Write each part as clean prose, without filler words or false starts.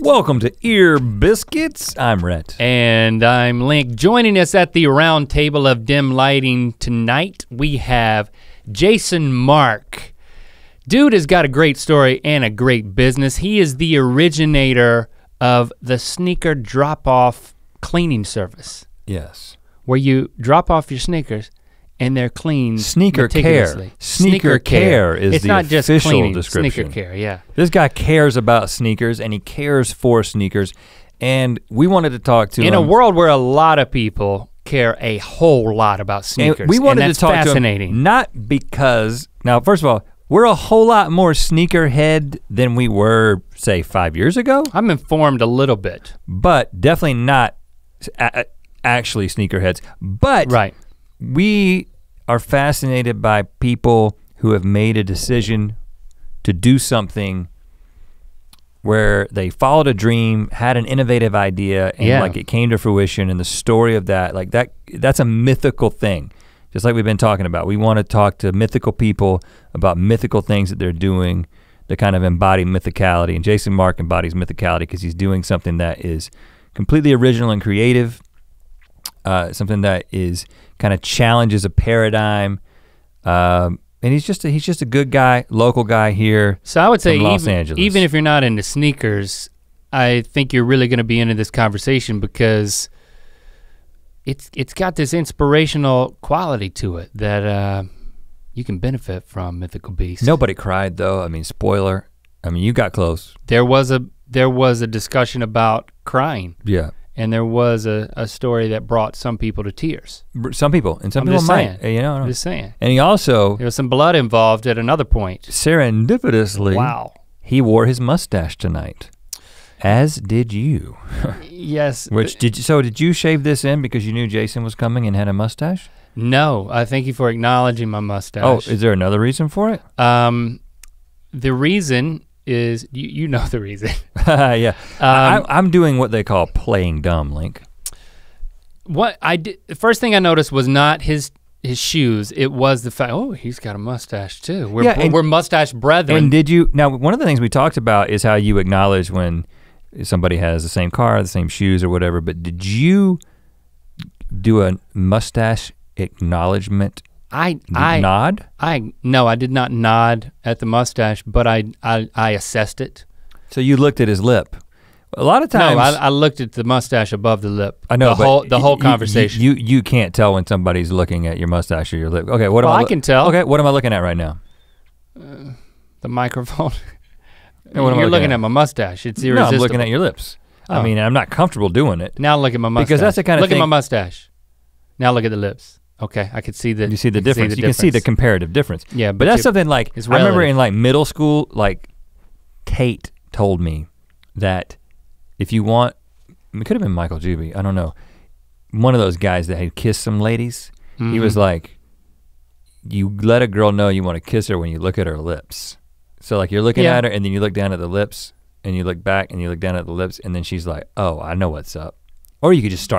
Welcome to Ear Biscuits. I'm Rhett. And I'm Link. Joining us at the round table of dim lighting tonight, we have Jason Markk. Dude has got a great story and a great business. He is the originator of the sneaker drop-off cleaning service. Yes. Where you drop off your sneakers and they're cleaned meticulously. Sneaker care is the official description. Sneaker care, yeah. This guy cares about sneakers and he cares for sneakers, and we wanted to talk to him. In a world where a lot of people care a whole lot about sneakers, and we wanted to talk to him, not because, now first of all, we're a whole lot more sneakerhead than we were, say, 5 years ago. I'm informed a little bit. But definitely not actually sneakerheads. But right, we are fascinated by people who have made a decision to do something where they followed a dream, had an innovative idea, and yeah, like it came to fruition, and the story of that, like that's a mythical thing. Just like we've been talking about. We want to talk to mythical people about mythical things that they're doing that kind of embody mythicality. And Jason Markk embodies mythicality because he's doing something that is completely original and creative, something that is kind of challenges a paradigm. And he's just a good guy, local guy here. So I would say even if you're not into sneakers, I think you're really gonna be into this conversation because it's got this inspirational quality to it that you can benefit from. Mythical Beast. Nobody cried though. I mean, spoiler. I mean, you got close. There was a discussion about crying. Yeah. And there was a story that brought some people to tears. Some people, and some people might. You know, I'm just saying. And he also, there was some blood involved at another point. Serendipitously, wow, he wore his mustache tonight. As did you. Yes. Which did you shave this in because you knew Jason was coming and had a mustache? No, I thank you for acknowledging my mustache. Oh, is there another reason for it? The reason is, you know the reason. Yeah, I'm doing what they call playing dumb, Link. What I did, the first thing I noticed was not his shoes, it was the fact, oh, he's got a mustache too. We're mustache brethren. And now one of the things we talked about is how you acknowledge when somebody has the same car, the same shoes or whatever, but did you do a mustache acknowledgement? Nod? No, I did not nod at the mustache, but I assessed it. So you looked at his lip. A lot of times. No, I looked at the mustache above the lip. I know, the whole conversation. You can't tell when somebody's looking at your mustache or your lip. Okay, what am I can tell. Okay, what am I looking at right now? The microphone. You're looking at my mustache. It's irresistible. No, I'm looking at your lips. Oh. I mean, I'm not comfortable doing it. Now look at my mustache. Because that's the kind of thing. Look at my mustache. Now look at the lips. Okay, I could see the. You see the difference. You can see the comparative difference. Yeah, but that's something like, I remember in like middle school, like Tate told me that if you want, it could have been Michael Juby, I don't know. One of those guys that had kissed some ladies. Mm-hmm. He was like, you let a girl know you want to kiss her when you look at her lips. So like you're looking at her and then you look down at the lips and you look back and you look down at the lips and then she's like, oh, I know what's up. Or you could just go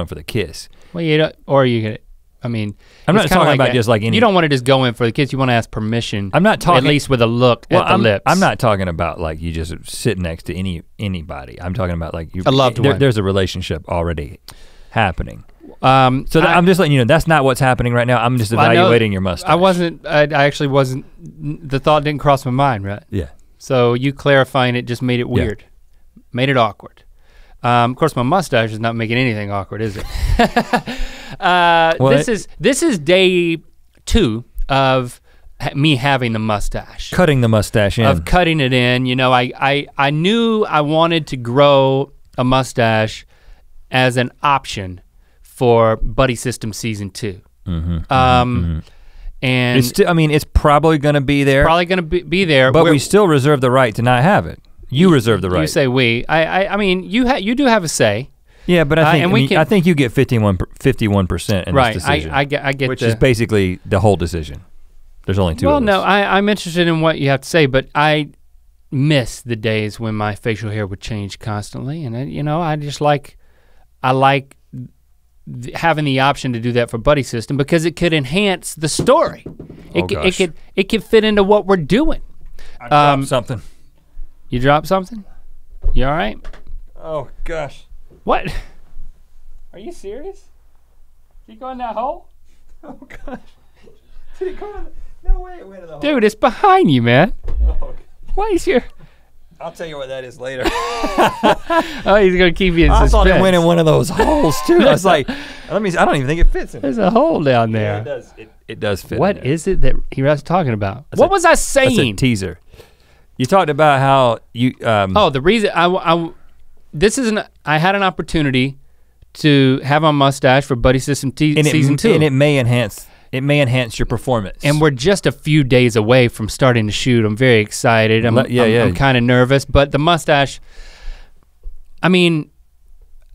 in for the kiss. Well, you don't, or you could, I mean. I'm not talking about just like any. You don't want to just go in for the kiss, you want to ask permission. I'm not talking. At least with a look at the lips. I'm not talking about like you just sit next to anybody. I'm talking about like. A loved one. There's a relationship already happening. So I'm just letting you know that's not what's happening right now. I'm just evaluating your mustache. I actually wasn't, the thought didn't cross my mind, right? Yeah. So you clarifying it just made it weird. Yeah. Made it awkward. Of course my mustache is not making anything awkward, is it? This is day 2 of me having the mustache. Cutting the mustache in. Of cutting it in, you know, I knew I wanted to grow a mustache as an option for Buddy System Season 2. Mm-hmm, and it's still, I mean, it's probably gonna be there. Probably gonna be there. But we still reserve the right to not have it. You reserve the right. You say we. I mean, you do have a say. Yeah, but I think I think you get 51% in this decision. Right, I get which is basically the whole decision. There's only two. Well, no, I'm interested in what you have to say, but I miss the days when my facial hair would change constantly, and you know, I like having the option to do that for Buddy System because it could enhance the story. It could fit into what we're doing. I dropped something. You dropped something? You all right? Oh, gosh. What? Are you serious? Did he go in that hole? Oh, gosh. Did he go in? No way it went in the hole. Dude, it's behind you, man. Oh, okay. Why is your... I'll tell you what that is later. Oh, he's gonna keep you in suspense. I thought it went in one of those holes too. I was like, let me. I don't even think it fits in. There's a hole down there. Yeah, it does. It does fit. What in there. Is it that he was talking about? That's what was I saying? That's a teaser. You talked about how you. Oh, the reason I had an opportunity to have my mustache for Buddy System season 2, and it may enhance. It may enhance your performance. And we're just a few days away from starting to shoot. I'm very excited. I'm kind of nervous, but the mustache, I mean,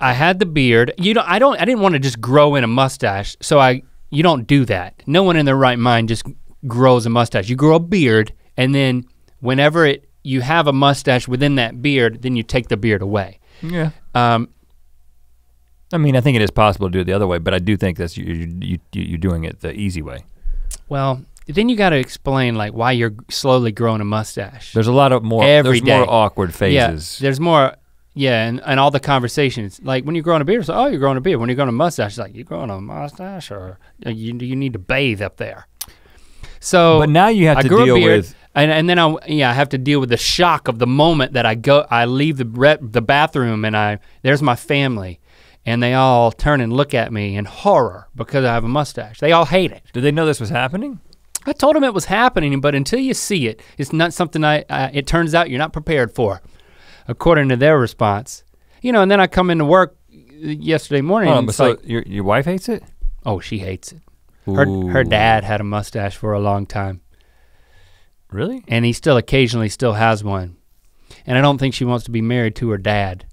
I had the beard. You know, I didn't want to just grow in a mustache, so you don't do that. No one in their right mind just grows a mustache. You grow a beard, and then whenever you have a mustache within that beard, then you take the beard away. Yeah. I mean, I think it is possible to do it the other way, but I do think that's you're doing it the easy way. Well, then you got to explain like why you're slowly growing a mustache. There's a lot of more awkward phases. Yeah, there's more, yeah, and all the conversations. Like when you're growing a beard, it's like, oh, you're growing a beard. When you're growing a mustache, it's like, you're growing a mustache or you need to bathe up there. So, but now you have to deal with. And then I have to deal with the shock of the moment that I leave the bathroom and there's my family. And they all turn and look at me in horror because I have a mustache. They all hate it. Did they know this was happening? I told them it was happening, but until you see it, it's not something it turns out you're not prepared for, according to their response. You know, and then I come into work yesterday morning and it's so like- your wife hates it? Oh, she hates it. Her dad had a mustache for a long time. Really? And he still occasionally still has one. And I don't think she wants to be married to her dad.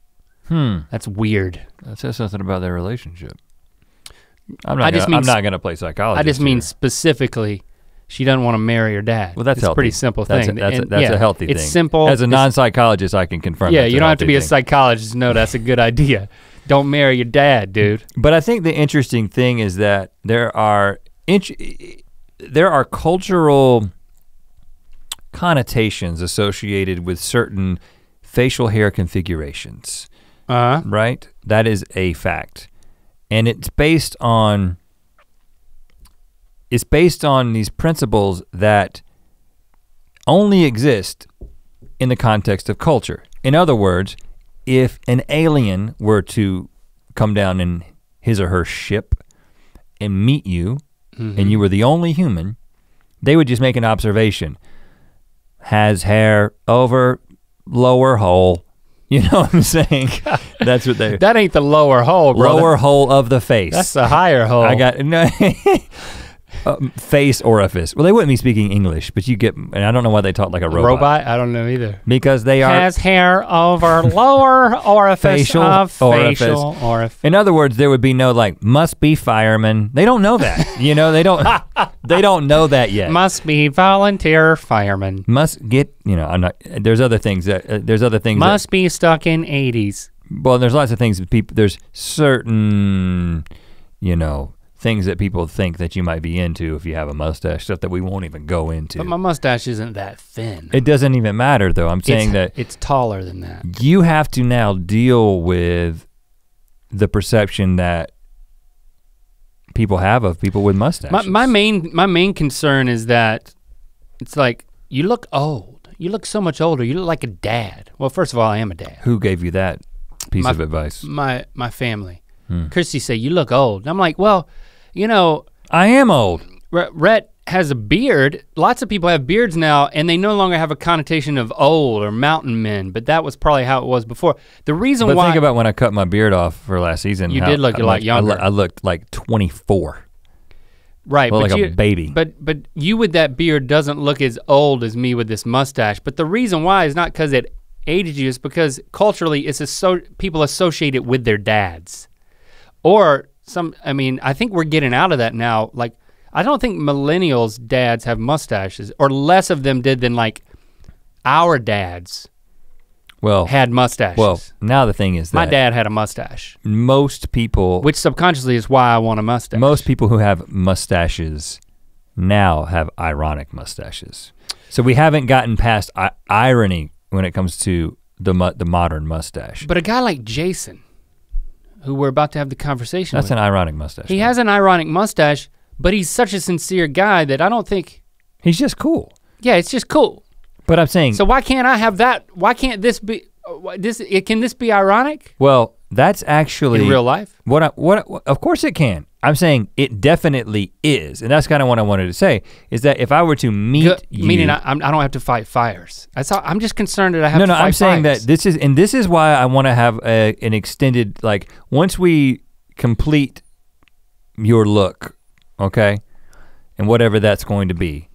Hmm. That's weird. That says something about their relationship. I'm not gonna play psychologist. I just mean specifically, she doesn't want to marry her dad. Well, that's a pretty simple thing. That's a healthy thing. It's simple. As a non-psychologist, I can confirm. Yeah, you don't have to be a psychologist to know that's a good idea. Don't marry your dad, dude. But I think the interesting thing is that there are cultural connotations associated with certain facial hair configurations. Right? That is a fact. And it's based on these principles that only exist in the context of culture. In other words, if an alien were to come down in his or her ship and meet you, mm-hmm. and you were the only human, they would just make an observation. Has hair over lower hole. You know what I'm saying? That's what they. That ain't the lower hole, bro. Lower hole of the face. That's the higher hole. I got no face orifice. Well, they wouldn't be speaking English, but you get. And I don't know why they talk like a robot. Robot? I don't know either. Because they are has hair over lower orifice facial orifice. In other words, there would be no like must be firemen. They don't know that. You know they don't. They don't know that yet. Must be volunteer firemen. Must get. You know, I'm not. There's other things that must be stuck in 80s. Well, there's lots of things that people. There's certain, you know, things that people think that you might be into if you have a mustache. Stuff that we won't even go into. But my mustache isn't that thin. It doesn't even matter though. I'm saying that it's taller than that. You have to now deal with the perception that people have of people with mustaches. My main concern is that it's like you look old. You look so much older. You look like a dad. Well, first of all, I am a dad. Who gave you that piece of advice? My family. Hmm. Christy said, you look old. And I'm like, well, you know. I am old. Rhett has a beard. Lots of people have beards now and they no longer have a connotation of old or mountain men, but that was probably how it was before. The reason why. Think about when I cut my beard off for last season. You did look a lot younger. I looked like 24. Right, but like a baby. But you with that beard doesn't look as old as me with this mustache. But the reason why is not because it aged you, it's because culturally it's people associate it with their dads. Or I mean, I think we're getting out of that now. Like, I don't think millennials' dads have mustaches, or less of them did than like our dads had mustaches. Well, now the thing is that my dad had a mustache. Most people. Which subconsciously is why I want a mustache. Most people who have mustaches now have ironic mustaches. So we haven't gotten past irony when it comes to the modern mustache. But a guy like Jason, who we're about to have the conversation with. That's an ironic mustache. He has an ironic mustache, but he's such a sincere guy that I don't think. He's just cool. Yeah, it's just cool. But I'm saying. So why can't I have that? Why can't this be, can this be ironic? Well, that's actually. In real life? Of course it can. I'm saying it definitely is, and that's kind of what I wanted to say, is that if I were to meet you. Meaning I don't have to fight fires. That's all, I'm just concerned that I have to fight fires. No, I'm saying that this is, and this is why I wanna have an extended, like, once we complete your look, okay? And whatever that's going to be,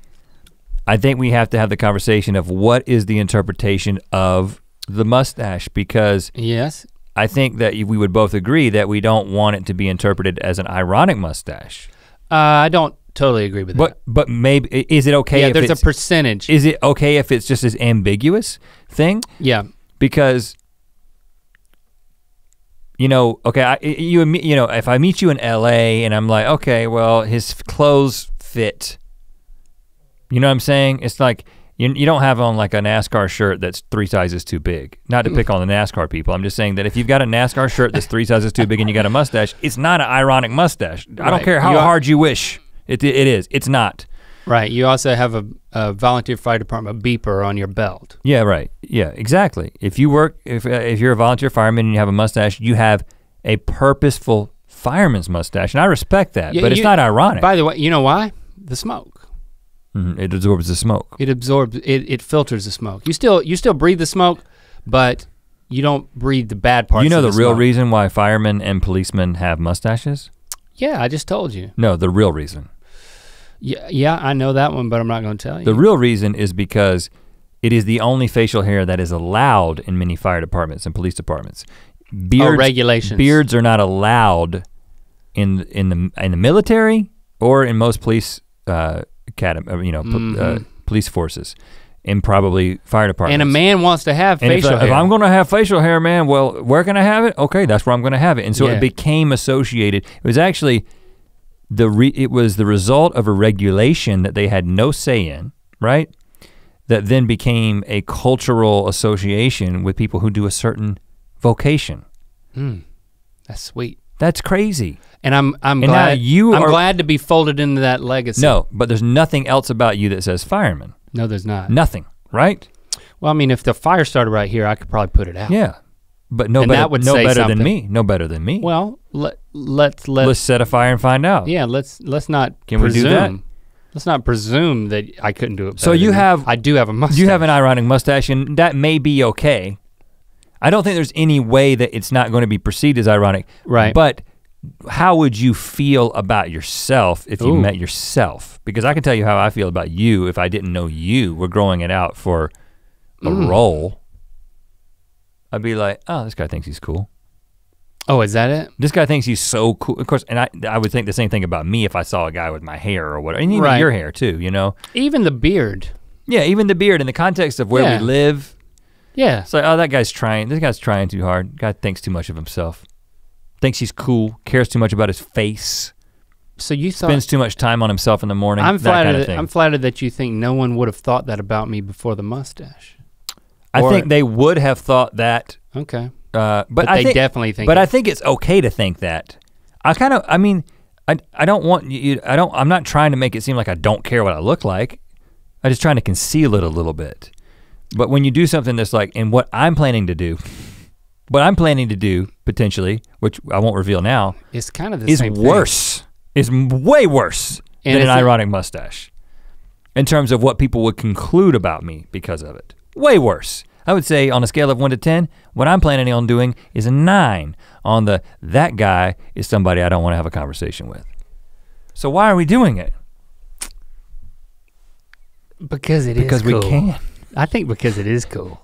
I think we have to have the conversation of what is the interpretation of the mustache, because. Yes. I think that we would both agree that we don't want it to be interpreted as an ironic mustache. I don't totally agree with that. But maybe, is it okay if there's a percentage. Is it okay if it's just this ambiguous thing? Yeah. Because, you know, okay, you know, if I meet you in LA and I'm like, okay, well, his clothes fit. You know what I'm saying? It's like, you don't have on like a NASCAR shirt that's 3 sizes too big. Not to pick on the NASCAR people. I'm just saying that if you've got a NASCAR shirt that's 3 sizes too big and you got a mustache, it's not an ironic mustache. Right. I don't care how hard you wish. It is, it's not. Right, you also have a volunteer fire department beeper on your belt. Yeah, right, yeah, exactly. If you work, if you're a volunteer fireman and you have a mustache, you have a purposeful fireman's mustache, and I respect that, but it's not ironic. By the way, you know why? The smoke. It absorbs the smoke. It absorbs, it filters the smoke. You still breathe the smoke, but you don't breathe the bad parts of the smoke. You know the real reason why firemen and policemen have mustaches? Yeah, I just told you. No, the real reason. Yeah, I know that one, but I'm not gonna tell you. The real reason is because it is the only facial hair that is allowed in many fire departments and police departments. Beards, regulations. Beards are not allowed in the military or in most police academy, you know, police forces, and probably fire departments. And a man wants to have facial hair. If I'm gonna have facial hair, man, well, where can I have it? Okay, that's where I'm gonna have it. And so it became associated. It was actually, it was the result of a regulation that they had no say in, right? That then became a cultural association with people who do a certain vocation. That's sweet. That's crazy. And I'm glad to be folded into that legacy. No, but there's nothing else about you that says fireman. No, there's not. Nothing, right? Well, I mean, if the fire started right here, I could probably put it out. Yeah, but no better than me. Well, let's set a fire and find out. Yeah, let's not. Can we do that? Let's not presume that I couldn't do it. So I do have a mustache. You have an ironic mustache, and that may be okay. I don't think there's any way that it's not going to be perceived as ironic. Right. But how would you feel about yourself if you met yourself? Because I can tell you how I feel about you if I didn't know you were growing it out for a role. I'd be like, oh, this guy thinks he's cool. Oh, is that it? This guy thinks he's so cool. Of course, and I would think the same thing about me if I saw a guy with my hair or whatever, and even your hair too, you know? Even the beard. Yeah, even the beard in the context of where we live. Yeah. It's like, oh, that guy's trying. This guy's trying too hard. Guy thinks too much of himself. Thinks he's cool. Cares too much about his face. So you thought, spends too much time on himself in the morning. I'm flattered that you think no one would have thought that about me before the mustache. I think they would have thought that. Okay. But I think it's okay to think that. I'm not trying to make it seem like I don't care what I look like. I'm just trying to conceal it a little bit. But when you do something that's like, and what I'm planning to do potentially, which I won't reveal now, it's kind of the same thing. Is way worse than an ironic mustache in terms of what people would conclude about me because of it. Way worse. I would say on a scale of 1 to 10, what I'm planning on doing is a 9 on the that guy is somebody I don't want to have a conversation with. So why are we doing it? Because it is cool. Because we can. I think because it is cool.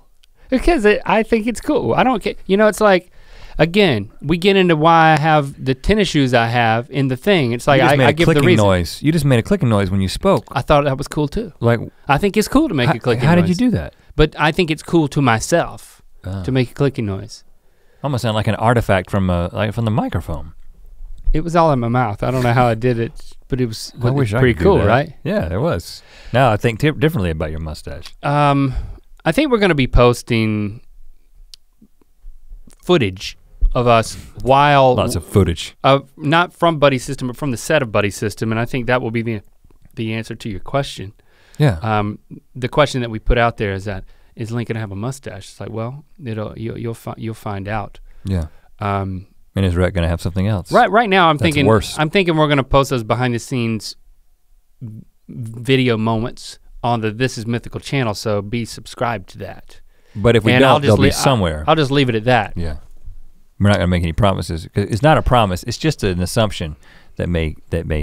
Because I think it's cool. I don't care. You know, it's like, again, we get into why I have the tennis shoes I have in the thing. It's like I give the reason. You just made a clicking noise when you spoke. I thought that was cool too. Like, I think it's cool to make a clicking noise. How did you do that? But I think it's cool to myself to make a clicking noise. Almost sound like an artifact from the microphone. It was all in my mouth. I don't know how I did it. but it was pretty cool, right? Yeah, it was. Now I think differently about your mustache. I think we're gonna be posting footage of us while lots of footage of not from Buddy System, but from the set of Buddy System, and I think that will be the answer to your question. Yeah. The question that we put out there is that is Link gonna have a mustache? It's like, well, you'll find out. Yeah. And is Rhett gonna have something else? Right now I'm thinking worse. I'm thinking we're gonna post those behind the scenes video moments on the This Is Mythical channel, so be subscribed to that. But if we don't, they'll be somewhere. I'll just leave it at that. Yeah. We're not gonna make any promises. It's not a promise, it's just an assumption that may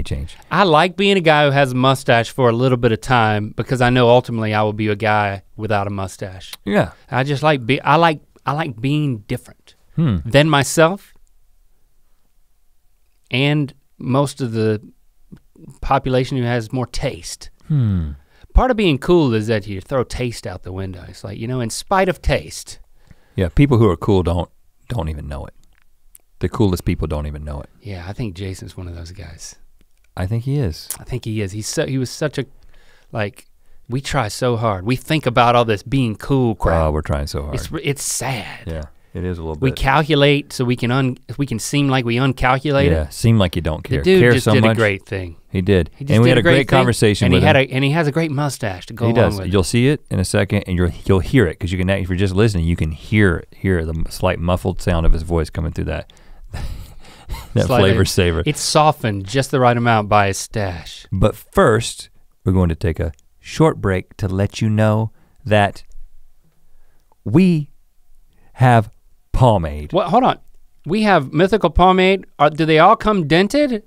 change. I like being a guy who has a mustache for a little bit of time because I know ultimately I will be a guy without a mustache. Yeah. I just like I like being different than myself and most of the population who has more taste. Part of being cool is that you throw taste out the window. It's like, you know, in spite of taste. Yeah, people who are cool don't even know it. The coolest people don't even know it. Yeah, I think Jason's one of those guys. I think he is. I think he is. He was such a, like, we try so hard. We think about all this being cool crap. Oh, we're trying so hard. It's sad. Yeah, it is a little bit. We calculate so we can seem like we uncalculated. Yeah, seem like you don't care. The dude care just so did much. A great thing. He did. He just and we did had a great conversation and with he had him. And he has a great mustache to go along with. He does. You'll see it in a second and you'll hear it because you can, if you're just listening, you can hear the slight muffled sound of his voice coming through that. That slightly, flavor saver. It's softened just the right amount by a stash. But first, we're going to take a short break to let you know that we have pomade. Well, hold on. We have Mythical Pomade. Do they all come dented?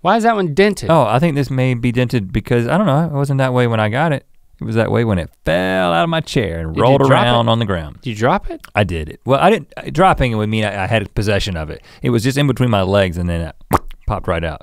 Why is that one dented? Oh, I think this may be dented because, I don't know, it wasn't that way when I got it. It was that way when it fell out of my chair and rolled around on the ground. Did you drop it? I did it. Well, I didn't, dropping would mean I had possession of it. It was just in between my legs and then it popped right out.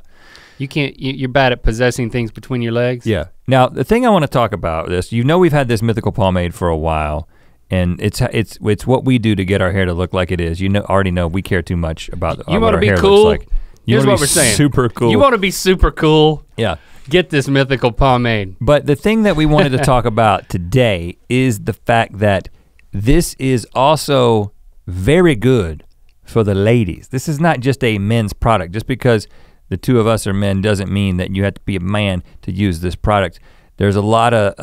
You can't, you're bad at possessing things between your legs? Yeah. Now, the thing I wanna talk about this, you know we've had this Mythical Pomade for a while and it's what we do to get our hair to look like it is. You know, already know we care too much about what our hair cool? looks like. You Here's wanna what be we're saying. Super cool. You wanna be super cool? Yeah. Get this Mythical Pomade. But the thing that we wanted to talk about today is the fact that this is also very good for the ladies. This is not just a men's product. Just because the two of us are men doesn't mean that you have to be a man to use this product. There's a lot of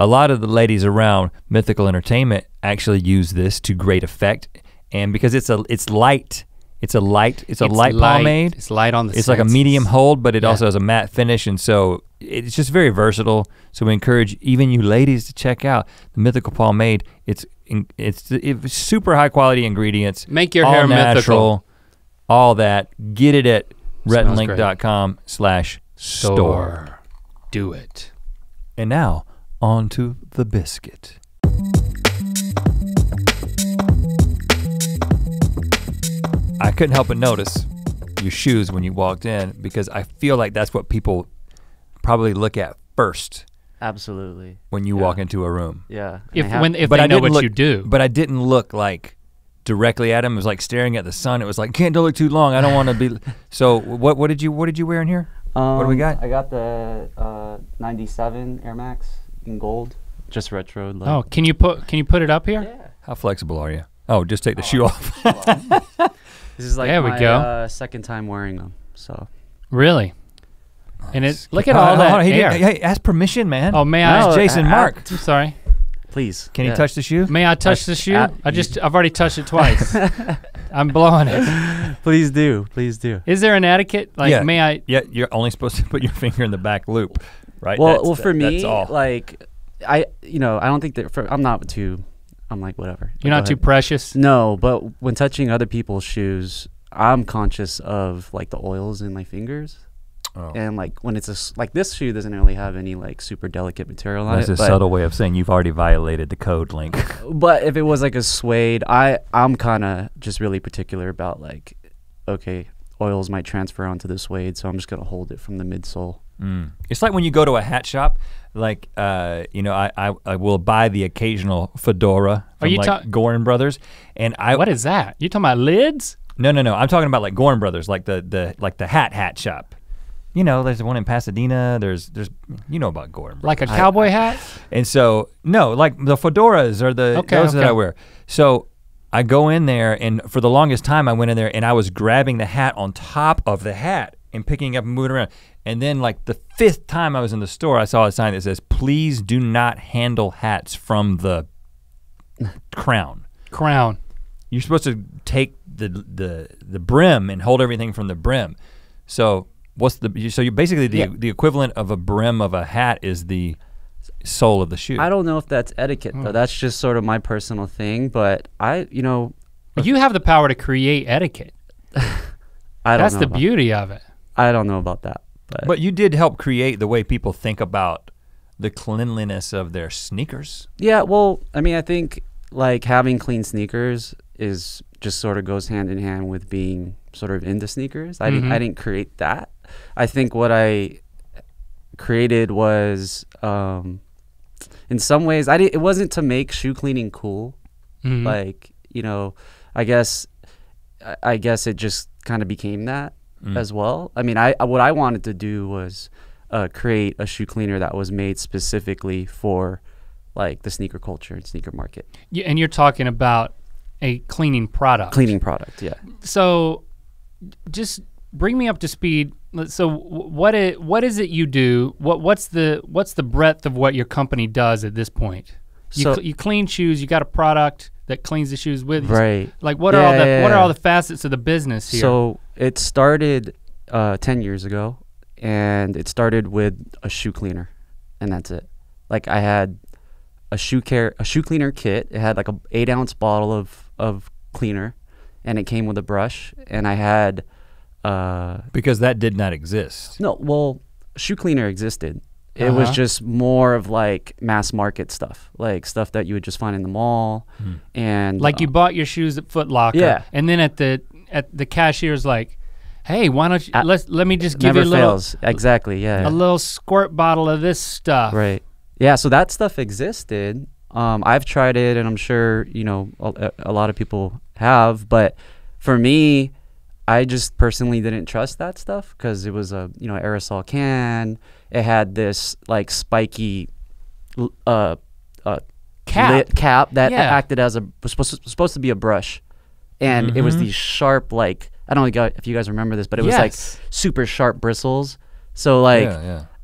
the ladies around Mythical Entertainment actually use this to great effect, and because it's light. It's a light pomade. It's light on the It's senses. Like a medium hold, but it also has a matte finish, and so it's just very versatile. So we encourage even you ladies to check out the Mythical Pomade. It's super high quality ingredients. Make your hair natural, mythical. All that. Get it at RhettandLink.com/store. Do it. And now on to the biscuit. I couldn't help but notice your shoes when you walked in because I feel like that's what people probably look at first. Absolutely. When you walk into a room. Yeah. If they know what you do. But I didn't look like directly at him. It was like staring at the sun. It was like, can't look too long. I don't want to be. So what did you wear in here? What do we got? I got the 97 Air Max in gold, just retro. Like. Oh, can you put it up here? Yeah. How flexible are you? Oh, just take the shoe off. This is like my second time wearing them, so. Really? Nice. And it's, look at all that hair. Hey, ask permission, man. Oh, may I? No, Jason Markk. I'm sorry. Please. Can you touch the shoe? May I touch the shoe? I've already touched it twice. I'm blowing it. Please do, please do. Is there an etiquette? Like, may I? Yeah, you're only supposed to put your finger in the back loop, right? Well, for me, like, I don't think that, I'm not too, I'm like, whatever. You're not too precious? No, but when touching other people's shoes, I'm conscious of like the oils in my fingers. Oh. And like when it's like this shoe doesn't really have any like super delicate material on it. That's a subtle way of saying you've already violated the code, Link. But if it was like a suede, I'm kind of just really particular about like, okay, oils might transfer onto the suede, so I'm just gonna hold it from the midsole. It's like when you go to a hat shop, like I will buy the occasional fedora from like Gorin Brothers, and what is that? You talking about lids? No, I'm talking about like Gorin Brothers, like the hat shop. you know, there's one in Pasadena. There's you know about Gorin Brothers. Like a cowboy hat? And so, no, like the fedoras are the, those that I wear. So I go in there, and for the longest time I went in there and I was grabbing the hat on top of the hat and picking up and moving around. And then like the 5th time I was in the store, I saw a sign that says, please do not handle hats from the crown. Crown. You're supposed to take the brim and hold everything from the brim. So what's the, so you basically the equivalent of a brim of a hat is the sole of the shoe. I don't know if that's etiquette though. That's just sort of my personal thing, but I, you know. You have the power to create etiquette. I don't know. That's the beauty of it. I don't know about that. But you did help create the way people think about the cleanliness of their sneakers. Yeah, well, I mean, I think like having clean sneakers is just sort of goes hand in hand with being sort of into sneakers. I didn't create that. I think what I created was in some ways it wasn't to make shoe cleaning cool. Mm-hmm. Like, you know, I guess it just kind of became that. Mm. As well. I mean, what I wanted to do was create a shoe cleaner that was made specifically for like the sneaker culture and sneaker market. Yeah, and you're talking about a cleaning product. Cleaning product, yeah. So just bring me up to speed. So what is it you do? What's the breadth of what your company does at this point? You clean shoes, you got a product that cleans the shoes with you. Right. Like what are all the facets of the business here? So it started 10 years ago, and it started with a shoe cleaner, and that's it. Like I had a shoe cleaner kit. It had like a 8-ounce bottle of cleaner, and it came with a brush, and I had because that did not exist. No, well, shoe cleaner existed. It was just more of like mass market stuff, like stuff that you would just find in the mall. Mm. And like you bought your shoes at Foot Locker. Yeah. And then at the cashier's like, hey, why don't you, let me just give you a little. Fails. Exactly, yeah. A little squirt bottle of this stuff. Right. Yeah, so that stuff existed. I've tried it, and I'm sure, you know, a lot of people have, but for me, I just personally didn't trust that stuff because it was a, you know, aerosol can. It had this like spiky cap that acted as was supposed to be a brush, and it was these sharp, like, I don't know if you guys remember this, but it was like super sharp bristles. So like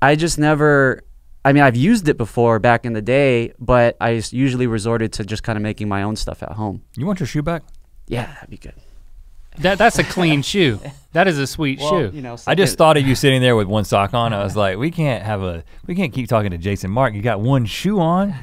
I just never. I mean, I've used it before back in the day, but I usually resorted to just kind of making my own stuff at home. You want your shoe back? Yeah, that'd be good. That's a clean shoe. That is a sweet shoe. You know, I just thought of you sitting there with one sock on. I was like, we can't keep talking to Jason Markk. You got one shoe on.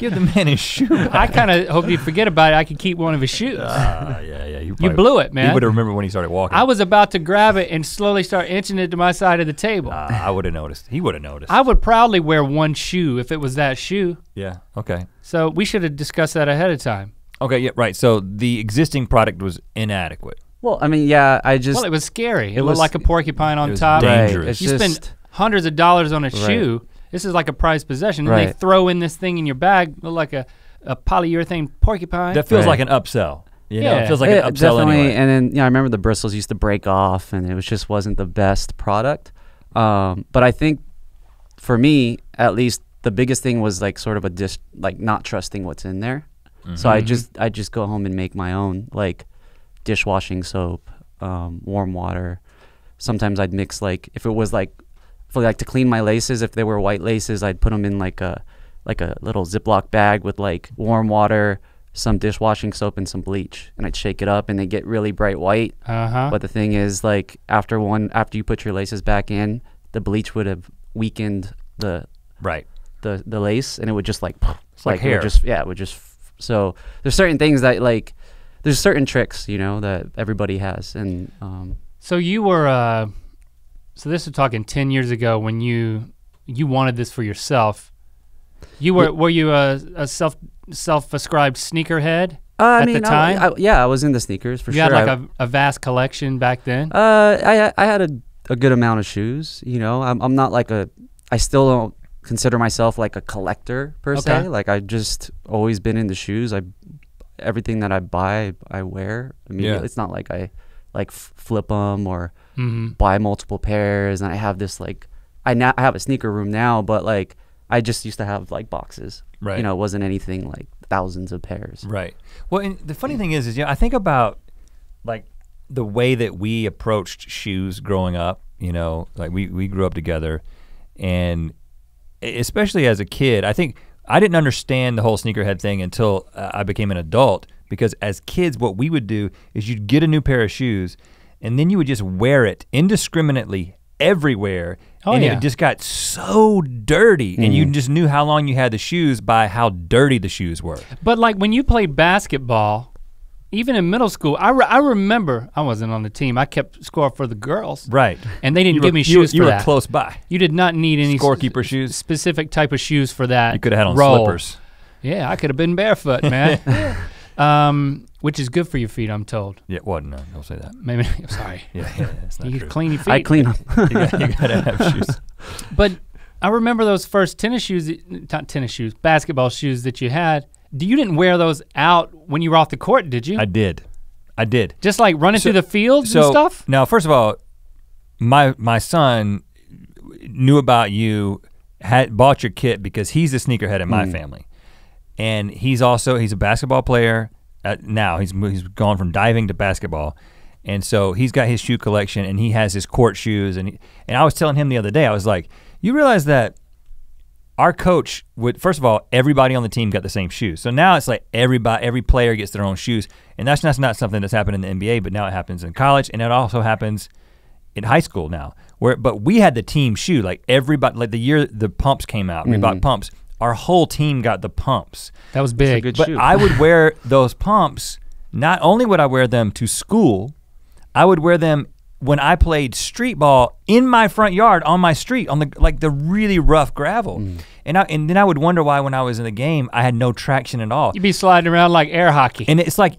Give the man his shoe back. I kind of hope you forget about it. I could keep one of his shoes. Yeah. You blew it, man. You would have remembered when he started walking. I was about to grab it and slowly start inching it to my side of the table. I would have noticed. He would have noticed. I would proudly wear one shoe if it was that shoe. Yeah. Okay. So we should have discussed that ahead of time. Okay. Yeah. Right. So the existing product was inadequate. Well, I mean, yeah, I just... Well, it was scary. It looked like a porcupine on top. Dangerous. Right. You spend hundreds of dollars on a shoe. This is like a prized possession. And they throw in this thing in your bag, look like a polyurethane porcupine. That feels like an upsell. You know? It feels like an upsell anyway. And then, you know, I remember the bristles used to break off, and it was just wasn't the best product. But I think, for me, at least, the biggest thing was like sort of a like not trusting what's in there. Mm-hmm. So I just go home and make my own, like, dishwashing soap, warm water. Sometimes I'd mix, like, if it was like, for like to clean my laces, if they were white laces, I'd put them in like a little Ziploc bag with like warm water, some dishwashing soap, and some bleach, and I'd shake it up, and they get really bright white. But the thing is, like, after you put your laces back in, the bleach would have weakened the lace, and it would just like it's like hair. It would just so there's certain things that like. There's certain tricks, you know, that everybody has, and so you were, so this was talking 10 years ago when you wanted this for yourself. You were you a self-ascribed sneakerhead at the time? I was into sneakers for sure. You had like a vast collection back then. I had a good amount of shoes. You know, I'm not like I still don't consider myself like a collector per se. Like I've just always been into shoes. Everything that I buy, I wear immediately. It's not like I like flip them or buy multiple pairs. And I have this like, I have a sneaker room now, but like I just used to have like boxes. Right. You know, it wasn't anything like thousands of pairs. Right. Well, and the funny thing is, you know, I think about like the way that we approached shoes growing up, you know, like we grew up together, and especially as a kid, I think I didn't understand the whole sneakerhead thing until I became an adult, because as kids, what we would do is you'd get a new pair of shoes and then you would just wear it indiscriminately everywhere. Oh, and it just got so dirty, and you just knew how long you had the shoes by how dirty the shoes were. But like when you played basketball, even in middle school, I remember I wasn't on the team. I kept score for the girls. Right. And they didn't give me shoes for that. You were close by. You did not need any scorekeeper shoes. Specific type of shoes for that. You could have had on slippers. Yeah, I could have been barefoot, man. Which is good for your feet, I'm told. Yeah, well, no, don't say that. Maybe, I'm sorry. Yeah, that's not true. You clean your feet. I clean them. you gotta have shoes. But I remember those first tennis shoes, not tennis shoes, basketball shoes that you had. You didn't wear those out when you were off the court, did you? I did. Just like running through the fields and stuff? Now, first of all, my son knew about you, had bought your kit because he's a sneakerhead in my family. And he's a basketball player. Now he's gone from diving to basketball. And so he's got his shoe collection and he has his court shoes. And I was telling him the other day, I was like, you realize that our coach would, first of all, everybody on the team got the same shoes. So now it's like every player gets their own shoes. And that's not something that's happened in the NBA, but now it happens in college, and it also happens in high school now. But we had the team shoe, like everybody, like the year the pumps came out, we bought pumps. Our whole team got the pumps. That was big. Good shoe. I would wear those pumps. Not only would I wear them to school, I would wear them when I played street ball in my front yard, on my street, on the like the really rough gravel. And then I would wonder why when I was in the game, I had no traction at all. You'd be sliding around like air hockey. And it's like,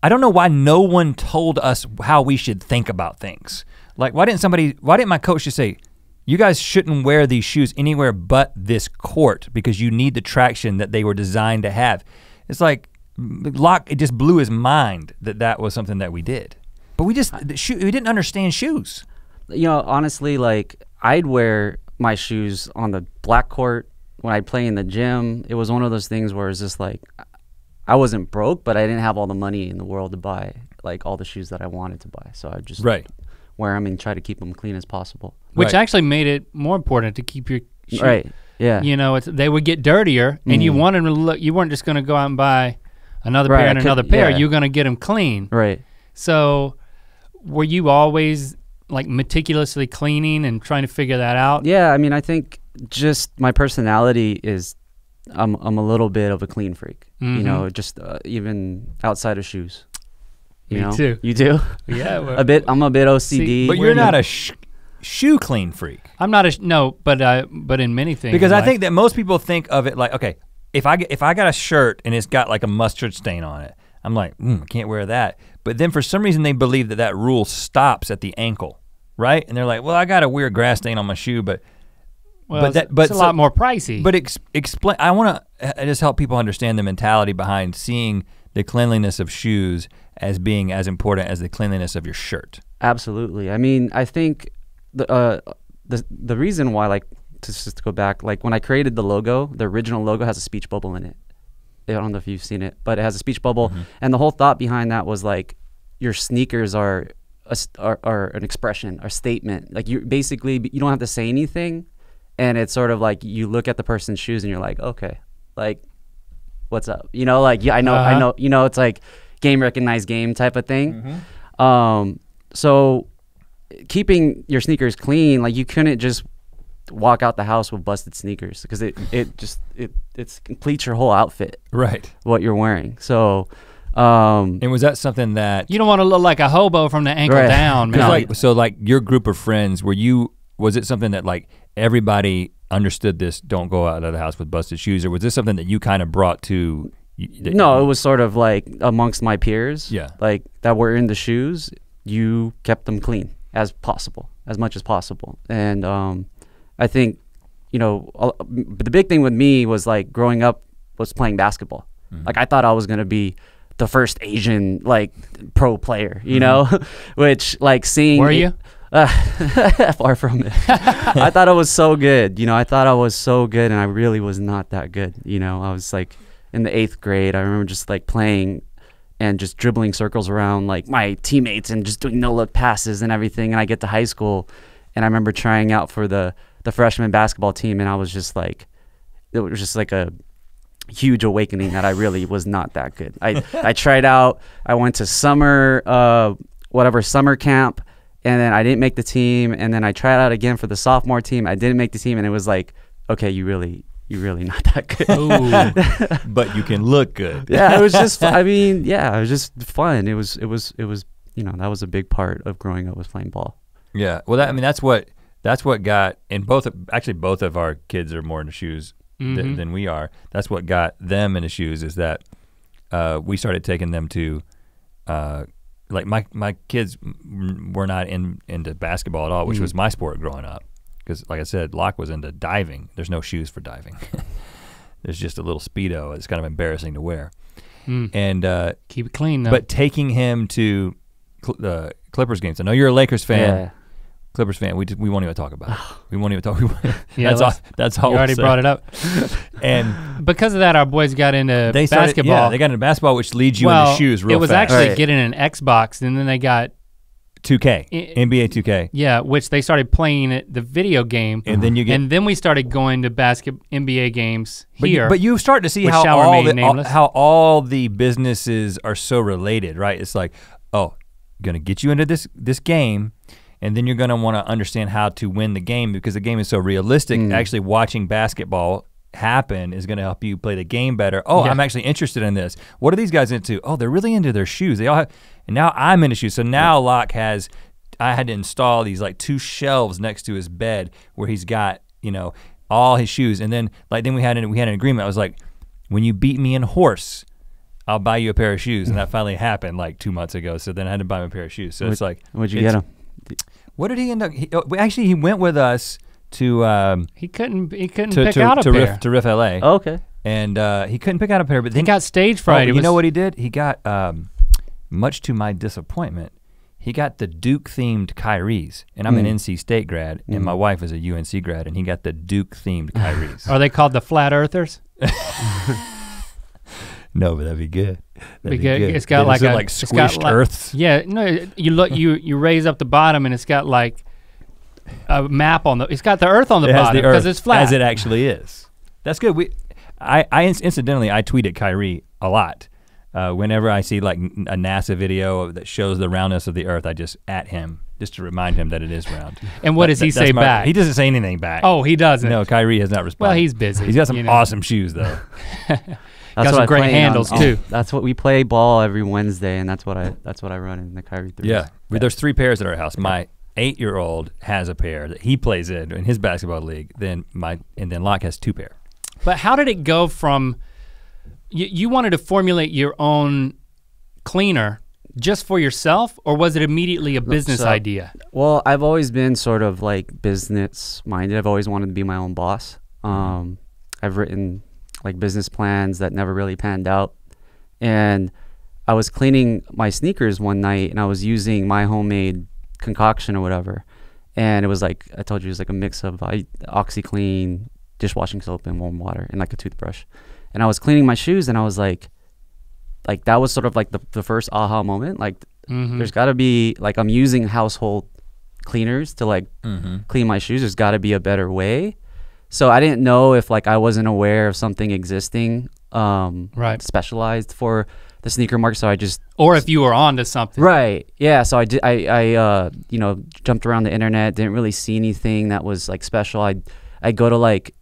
I don't know why no one told us how we should think about things. Like why didn't my coach just say, you guys shouldn't wear these shoes anywhere but this court because you need the traction that they were designed to have. It's like, it just blew his mind that that was something that we did. But we didn't understand shoes. You know, honestly, like I'd wear my shoes on the black court when I'd play in the gym. It was one of those things where it's just like, I wasn't broke, but I didn't have all the money in the world to buy like all the shoes that I wanted to buy. So I just wear them and try to keep them clean as possible. Which actually made it more important to keep your shoes. Right, yeah. You know, they would get dirtier and you wanted to look, you weren't just gonna go out and buy another pair and another pair, you're gonna get them clean. Right. So, were you always like meticulously cleaning and trying to figure that out? Yeah, I mean, I think just my personality is, I'm a little bit of a clean freak. You know, just even outside of shoes. You know? You do? Yeah. A bit, I'm a bit OCD. See, but you're not a shoe clean freak. I'm not a, no, but in many things. Because I think that most people think of it like, okay, if I got a shirt and it's got like a mustard stain on it, I'm like, I can't wear that. But then for some reason they believe that that rule stops at the ankle, right? And they're like, well, I got a weird grass stain on my shoe, but it's a lot more pricey. But explain. I want to just help people understand the mentality behind seeing the cleanliness of shoes as being as important as the cleanliness of your shirt. Absolutely. I mean, I think the reason why, like, just to go back, like when I created the logo, the original logo has a speech bubble in it. I don't know if you've seen it, but it has a speech bubble. And the whole thought behind that was like, your sneakers are an expression, a statement. Like you don't have to say anything. And it's sort of like, you look at the person's shoes and you're like, okay, like what's up? You know, like, yeah, I know, you know, it's like game recognized game type of thing. So keeping your sneakers clean, like you couldn't just walk out the house with busted sneakers because it completes your whole outfit, right? What you're wearing. So, and was that something that you don't want to look like a hobo from the ankle down, man? Like, so, like your group of friends, was it something that like everybody understood this? Don't go out of the house with busted shoes, or was this something that you kind of brought to? No, it was sort of like amongst my peers, like that were in the shoes. You kept them clean as possible, as much as possible, and I think, you know, the big thing with me was like growing up was playing basketball. Like I thought I was gonna be the first Asian like pro player, you know, which like seeing. Were you? Far from it. I thought I was so good, you know. I thought I was so good, and I really was not that good, you know. I was like in the 8th grade. I remember just like playing and just dribbling circles around like my teammates and just doing no look passes and everything. And I get to high school, and I remember trying out for the freshman basketball team, and I was just like, it was just like a huge awakening that I really was not that good. I tried out. I went to summer summer camp, and then I didn't make the team. And then I tried out again for the sophomore team. I didn't make the team, and it was like, okay, you're really not that good. Ooh, but you can look good. Yeah, it was just, I mean, yeah, it was just fun. It was, you know, that was a big part of growing up, was playing ball. Yeah, well, that, I mean, that's what got, and both of our kids are more into shoes than we are. That's what got them into shoes, is that we started taking them to, like my kids were not into basketball at all, which was my sport growing up. Because like I said, Locke was into diving. There's no shoes for diving. There's just a little Speedo. It's kind of embarrassing to wear. And keep it clean though. But taking him to Clippers games. I know you're a Lakers fan. Yeah. Clippers fan. We won't even talk about it. We won't even talk. Yeah, that's all. You already brought it up. And because of that, our boys got into basketball. Yeah, they got into basketball, which leads you into shoes real fast. It was actually getting an Xbox, and then they got 2K, NBA 2K. Yeah, which they started playing at the video game. And then we started going to NBA games here. But you start to see how all the businesses are so related, right? It's like, oh, gonna get you into this game, and then you're gonna wanna understand how to win the game, because the game is so realistic. Actually watching basketball happen is gonna help you play the game better. Oh, yeah. I'm actually interested in this. What are these guys into? Oh, they're really into their shoes. They all have, and now I'm into shoes. So now Locke has, I had to install these like 2 shelves next to his bed where he's got, you know, all his shoes. And then like, we had an agreement. I was like, when you beat me in horse, I'll buy you a pair of shoes. And that finally happened like 2 months ago. So then I had to buy him a pair of shoes. So it's like. What'd you get him? What did he end up? He went with us to. He couldn't pick out a pair to Riff LA. Oh, okay. And he couldn't pick out a pair, but then he got stage fright. You know what he did? He got, much to my disappointment, he got the Duke themed Kyries. And I'm an NC State grad, and my wife is a UNC grad, and he got the Duke themed Kyries. Are they called the Flat Earthers? No, but that'd be good. That'd be good. It's got like squished earths. Yeah, no, you look, you raise up the bottom, and it's got like a map on the. It's got the earth on the bottom because it's flat. As it actually is. That's good. I incidentally, I tweet at Kyrie a lot. Whenever I see like a NASA video that shows the roundness of the earth, I just at him just to remind him that it is round. And what does he say back? He doesn't say anything back. Oh, he doesn't. No, Kyrie has not responded. Well, he's busy. He's got some awesome shoes though. That's got some great handles too. That's what we play ball every Wednesday, and that's what I run in the Kyrie 3s. Yeah, well, there's 3 pairs at our house. My 8-year-old has a pair that he plays in his basketball league. Then Locke has 2 pair. But how did it go from you wanted to formulate your own cleaner just for yourself, or was it immediately a business idea? Well, I've always been sort of like business minded. I've always wanted to be my own boss. I've written like business plans that never really panned out. And I was cleaning my sneakers one night, and I was using my homemade concoction or whatever. And it was like, I told you, it was like a mix of OxiClean, dishwashing soap, and warm water, and like a toothbrush. And I was cleaning my shoes, and I was like that was sort of like the first aha moment. Like there's gotta be, like I'm using household cleaners to like clean my shoes. There's gotta be a better way. So I didn't know if like I wasn't aware of something existing, specialized for the sneaker market. So I just, or if you were onto something, right? Yeah. So I did. I you know, jumped around the internet. Didn't really see anything that was like special. I go to like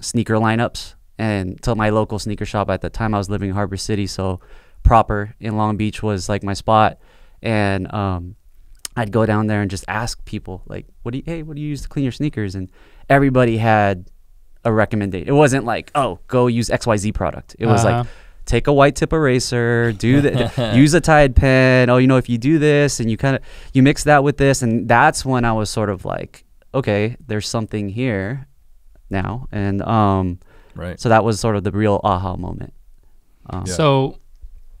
sneaker lineups, and to my local sneaker shop. At the time I was living in Harbor City, so Proper in Long Beach was like my spot, and I'd go down there and just ask people like, "What do you use to clean your sneakers?" And everybody had a recommendation. It wasn't like, oh, go use XYZ product. It was like, take a white tip eraser, use a Tide pen. Oh, you know, if you do this and you mix that with this, and that's when I was sort of like, okay, there's something here now. And so that was sort of the real aha moment. So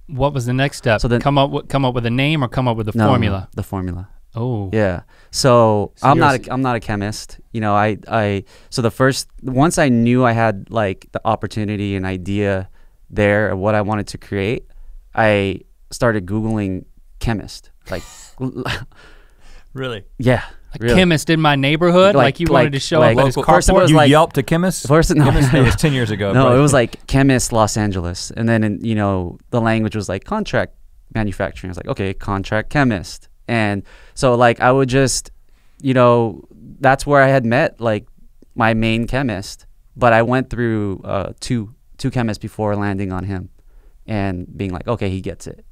what was the next step? So then come up with a name or come up with a formula? No, the formula. Oh. Yeah. So I'm not a chemist. You know, so the first, once I knew I had like the opportunity and idea there of what I wanted to create, I started Googling chemist. Like really? Yeah. Really. Chemist in my neighborhood, like you wanted to show up at his carport. You yelped a chemist? First, no, chemist no. It was 10 years ago. No, probably. It was like chemist Los Angeles. And then, you know, the language was like contract manufacturing. I was like, okay, contract chemist. And so like I would just, you know, that's where I had met like my main chemist. But I went through two chemists before landing on him and being like, okay, he gets it,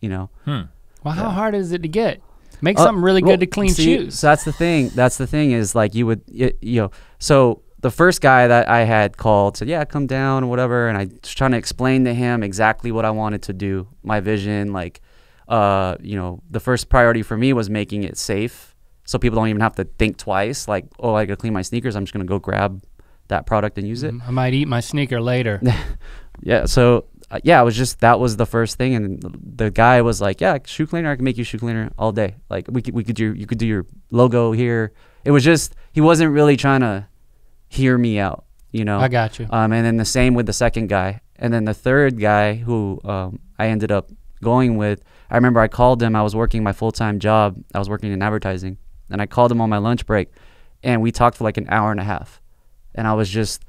you know. Hmm. Well, how hard is it to get? Make something really good to clean shoes. So that's the thing. That's the thing is like you would, you know, so the first guy that I had called said, yeah, come down or whatever. And I was trying to explain to him exactly what I wanted to do, my vision. Like, you know, the first priority for me was making it safe. So people don't even have to think twice. Like, oh, I gotta clean my sneakers. I'm just going to go grab that product and use it. I might eat my sneaker later. Yeah. So yeah, it was just, that was the first thing. And the guy was like, yeah, shoe cleaner, I can make you shoe cleaner all day. Like you could do your logo here. It was just, he wasn't really trying to hear me out, you know? I got you. And then the same with the second guy. And then the third guy who I ended up going with, I remember I called him, I was working my full-time job. I was working in advertising. And I called him on my lunch break and we talked for like an hour and a half. And I was just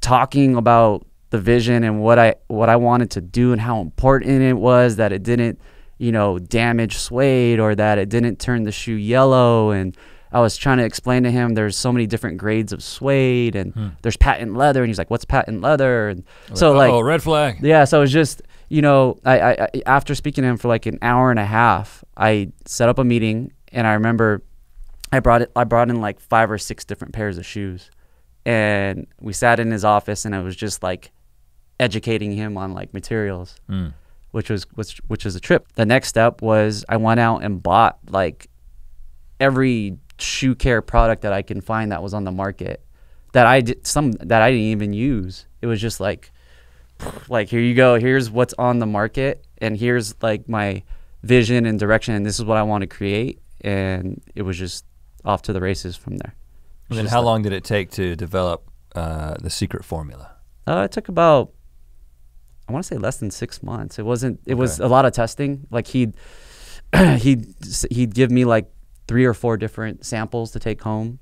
talking about the vision and what I wanted to do and how important it was that it didn't, you know, damage suede or that it didn't turn the shoe yellow. And I was trying to explain to him there's so many different grades of suede and there's patent leather, and he's like, what's patent leather? And so like, oh, red flag. Yeah, so it was just, you know, I after speaking to him for like an hour and a half, I set up a meeting, and I remember I brought in like 5 or 6 different pairs of shoes, and we sat in his office, and it was just like educating him on like materials, which was a trip. The next step was I went out and bought like every shoe care product that I can find that was on the market that I did, some that I didn't even use. It was just like here you go, here's what's on the market, and here's like my vision and direction, and this is what I want to create. And it was just off to the races from there. And then how long did it take to develop the secret formula? It took about, I want to say less than 6 months. It wasn't, it was a lot of testing. Like he'd give me like 3 or 4 different samples to take home.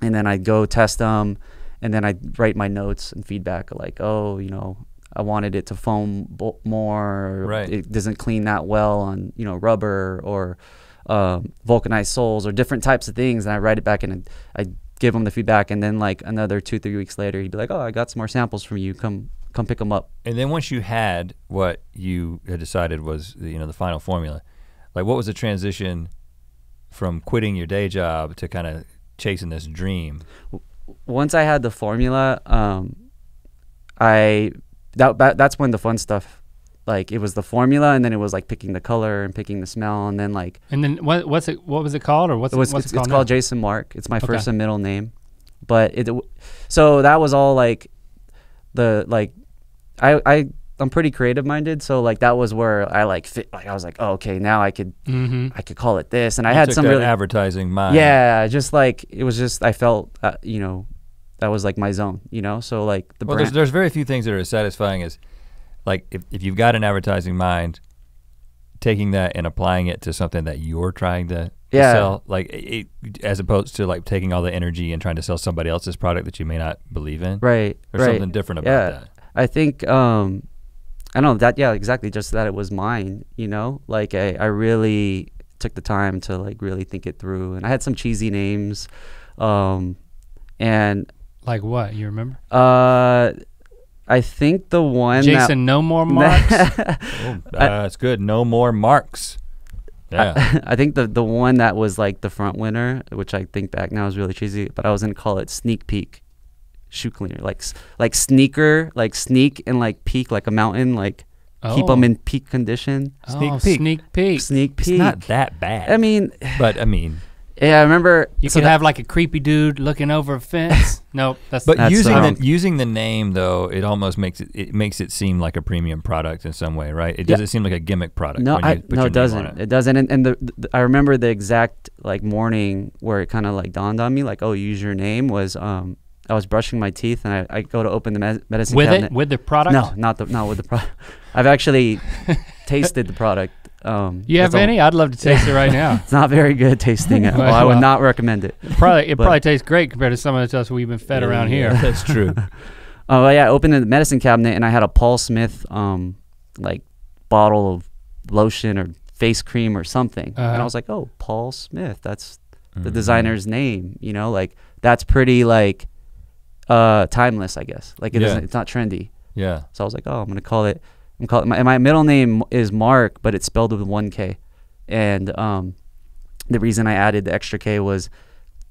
And then I'd go test them. And then I'd write my notes and feedback like, oh, you know, I wanted it to foam more. Right. It doesn't clean that well on, you know, rubber or vulcanized soles or different types of things. And I write it back and I give him the feedback. And then like another 2-3 weeks later, he'd be like, oh, I got some more samples from you. Come pick them up. And then once you had what you had decided was, you know, the final formula, like what was the transition from quitting your day job to kind of chasing this dream? Once I had the formula, that's when the fun stuff, like it was the formula, and then it was like picking the color and picking the smell, and then like. And then what's it called? It's called Jason Markk. It's my first and middle name, but so that was all like the I'm pretty creative minded, so like that was where I like fit. Like I was like, oh, okay, now I could call it this, and I had some really advertising mind. Yeah, just like it was just I felt you know, that was like my zone, you know. So like the brand. There's very few things that are as satisfying as. Like if you've got an advertising mind, taking that and applying it to something that you're trying to sell, like as opposed to like taking all the energy and trying to sell somebody else's product that you may not believe in. Right. There's something different about that. I think, I don't know that, yeah, exactly. Just that it was mine, you know, like I really took the time to like really think it through, and I had some cheesy names. And like what, you remember? I think the one Jason, no more marks. That's good. No more marks. Yeah. I think the one that was like the front winner, which I think back now is really cheesy, but I was gonna call it Sneak Peak Shoe Cleaner, like sneaker, like sneak and like peak, like a mountain, like keep them in peak condition. Sneak Peak. Sneak Peak. Sneak Peak. It's not that bad. I mean, but I mean. Yeah, I remember. You could have like a creepy dude looking over a fence. Nope, that's but that's using the name though, it almost makes it seem like a premium product in some way, right? It doesn't seem like a gimmick product. No, it doesn't. It doesn't. And the I remember the exact like morning where it kind of like dawned on me, like, oh, use your name was. I was brushing my teeth and I go to open the medicine cabinet. With the product? No, not with the product. I've actually tasted the product. You have any? I'd love to taste it right now. It's not very good tasting at all. Well, I would not recommend it. It probably tastes great compared to some of the stuff we've been fed around here. That's true. Oh yeah, I opened the medicine cabinet and I had a Paul Smith like bottle of lotion or face cream or something. And I was like, oh, Paul Smith, that's the designer's name, you know, like that's pretty like timeless, I guess. Like it doesn't, it's not trendy. Yeah. So I was like, oh, I'm gonna call it. My middle name is Mark, but it's spelled with 1K. And the reason I added the extra K was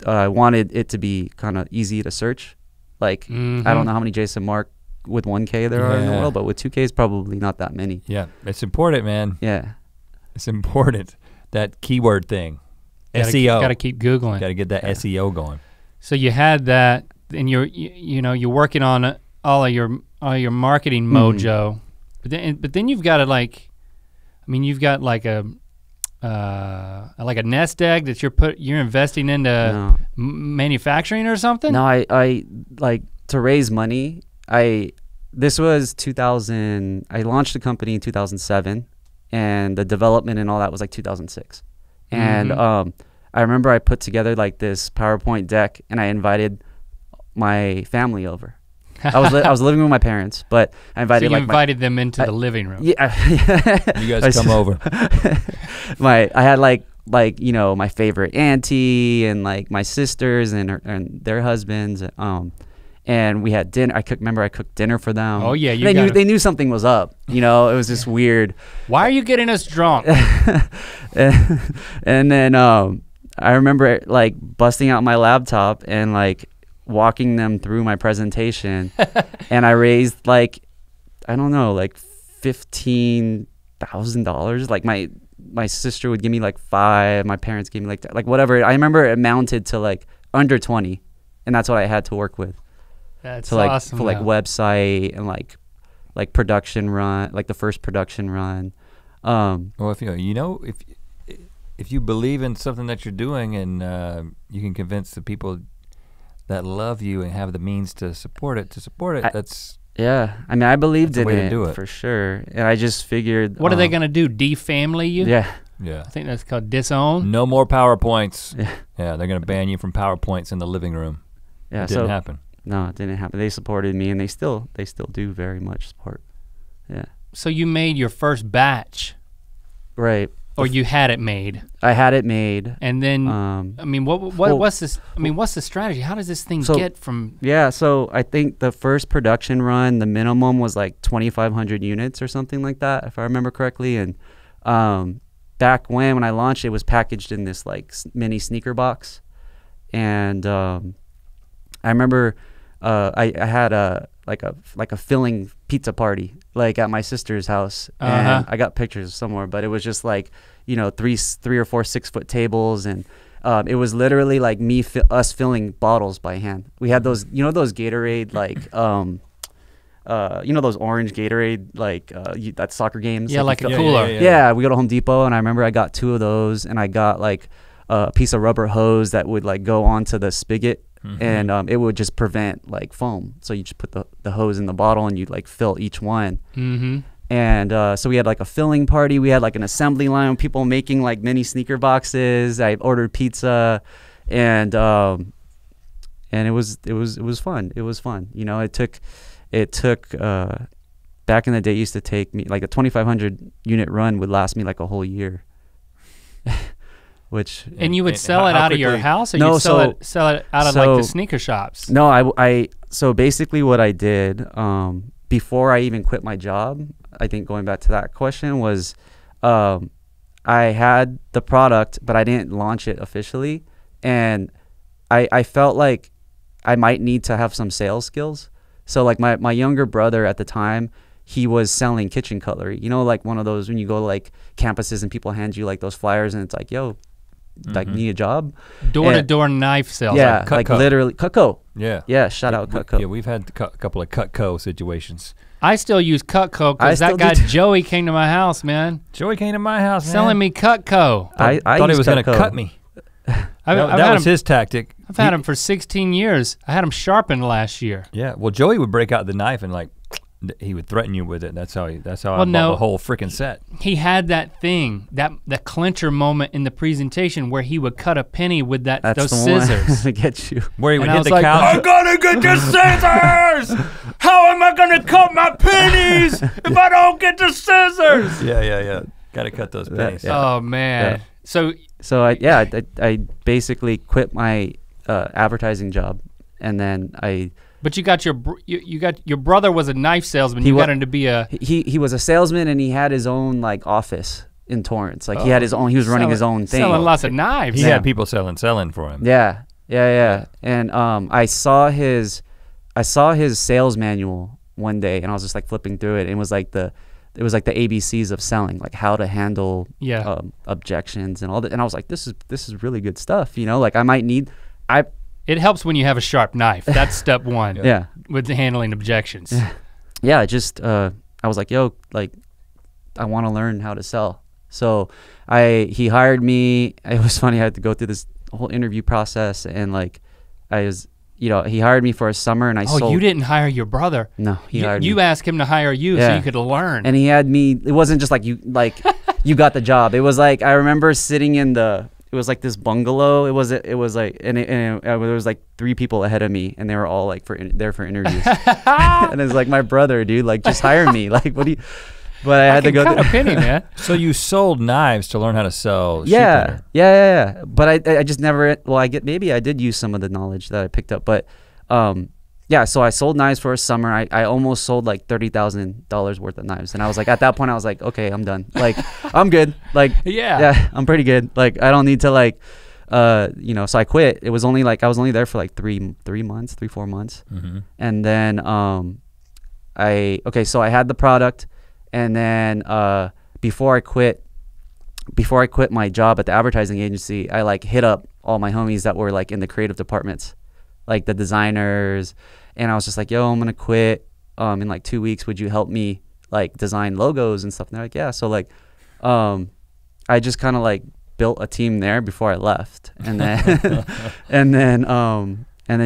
I wanted it to be kind of easy to search. Like I don't know how many Jason Markk with 1K there are in the world, but with 2K is probably not that many. Yeah, it's important, man. Yeah, it's important, that keyword thing. SEO. Gotta keep Googling. Gotta get that SEO going. So you had that. And you're working on all your marketing mojo, but then you've got to like, I mean, you've got like a nest egg that you're investing into manufacturing or something. No, I like to raise money. This was 2000. I launched the company in 2007, and the development and all that was like 2006. And I remember I put together like this PowerPoint deck, and I invited my family over. I was living with my parents, but I invited them into the living room. Yeah, you guys come over. I had like you know my favorite auntie and like my sisters and their husbands. And we had dinner. I cooked dinner for them. Oh yeah, they knew something was up. You know, it was just weird. Why are you getting us drunk? And then I remember like busting out my laptop and like walking them through my presentation. And I raised like, I don't know, like $15,000. Like my sister would give me like $5,000, my parents gave me like whatever. I remember it amounted to like under 20, and that's what I had to work with. That's so, like, awesome. For like website and like production run, like the first production run. Well, if you know if you believe in something that you're doing, and you can convince the people that love you and have the means to support it. That's I mean, I believed in it for sure, and I just figured. What are they gonna do? Defamily you? Yeah. I think that's called disown. No more PowerPoints. Yeah, they're gonna ban you from PowerPoints in the living room. Yeah, it didn't happen. No, it didn't happen. They supported me, and they still do very much support. Yeah. So you made your first batch, right? Or you had it made. I had it made. And then, I mean, what's this? I mean, what's the strategy? How does this thing get from? Yeah, so I think the first production run, the minimum was like 2,500 units or something like that, if I remember correctly. And back when I launched, it was packaged in this like mini sneaker box. And I remember I had a filling pizza party like at my sister's house, and I got pictures somewhere, but it was just like, you know, three or four 6-foot tables, and it was literally like us filling bottles by hand. We had those, you know, those Gatorade like you know, those orange Gatorade like that soccer games, like a cooler. Yeah, we go to Home Depot, and I remember I got 2 of those, and I got like a piece of rubber hose that would like go onto the spigot. And it would just prevent like foam. So you just put the hose in the bottle and you'd like fill each one. And so we had like a filling party. We had like an assembly line with people making like mini sneaker boxes. I ordered pizza, and it was fun. It was fun. You know, it took back in the day, it used to take me like a 2,500 unit run would last me like a whole year. Which and you would sell it out of your house, or no, you'd sell it out of like the sneaker shops? No, so basically what I did before I even quit my job, I think going back to that question, was I had the product, but I didn't launch it officially, and I felt like I might need to have some sales skills. So like my younger brother at the time, he was selling kitchen cutlery. You know, like one of those when you go to like campuses and people hand you like those flyers, and it's like, yo, like need a job. Door-to-door knife sales. Yeah, like literally Cutco. Yeah. Yeah, shout out Cutco. Yeah, we've had a couple of Cutco situations. I still use Cutco because that guy Joey came to my house, man. Joey came to my house, man. Selling me Cutco. I thought he was going to cut me. That was his tactic. I've had him for 16 years. I had him sharpened last year. Yeah, well, Joey would break out the knife and like, he would threaten you with it. That's how I bought the whole freaking set. He had that thing, the clincher moment in the presentation where he would cut a penny with those scissors. To get you. Where he would hit the couch. I'm gonna get the scissors! How am I gonna cut my pennies if I don't get the scissors? Yeah, yeah, yeah. Gotta cut those pennies. Yeah. Oh man. Yeah. So I basically quit my advertising job, and then I. But you got your brother was a knife salesman. You got him to be a he was a salesman, and he had his own like office in Torrance. Like he had his own. He was running his own thing. Selling lots of knives. He had people selling for him. Yeah, yeah, yeah. And I saw his sales manual one day, and I was just like flipping through it, and it was like the ABCs of selling, like how to handle objections and all that. And I was like, this is really good stuff. You know, like I might need It helps when you have a sharp knife. That's step one. Yeah. With handling objections. Yeah, I was like, yo, like, I want to learn how to sell. So he hired me. It was funny, I had to go through this whole interview process, and like, he hired me for a summer, and I sold. Oh, you didn't hire your brother. No, he hired me. You asked him to hire you so you could learn. And he had me, it wasn't just like you got the job. It was like, I remember sitting in it was like this bungalow. It was like, and there was like 3 people ahead of me, and they were all like there for interviews. And it's like, my brother, dude, like just hire me. Like, what do you? But I had to go. Cut a penny, man. So you sold knives to learn how to sell. Yeah, yeah, yeah, yeah. But I just never. Well, maybe I did use some of the knowledge that I picked up, but yeah. So I sold knives for a summer. I almost sold like $30,000 worth of knives, and I was like, at that point, I was like, okay, I'm done. Like, I'm good. Like, yeah, I'm pretty good. Like, I don't need to like, you know. So I quit. It was only like I was only there for like three, 4 months, and then So I had the product, and then before I quit my job at the advertising agency, I like hit up all my homies that were like in the creative departments, like the designers. And I was just like, yo, I'm gonna quit in like 2 weeks. Would you help me like design logos and stuff? And they're like, yeah. So like, I just kind of like built a team there before I left. And then,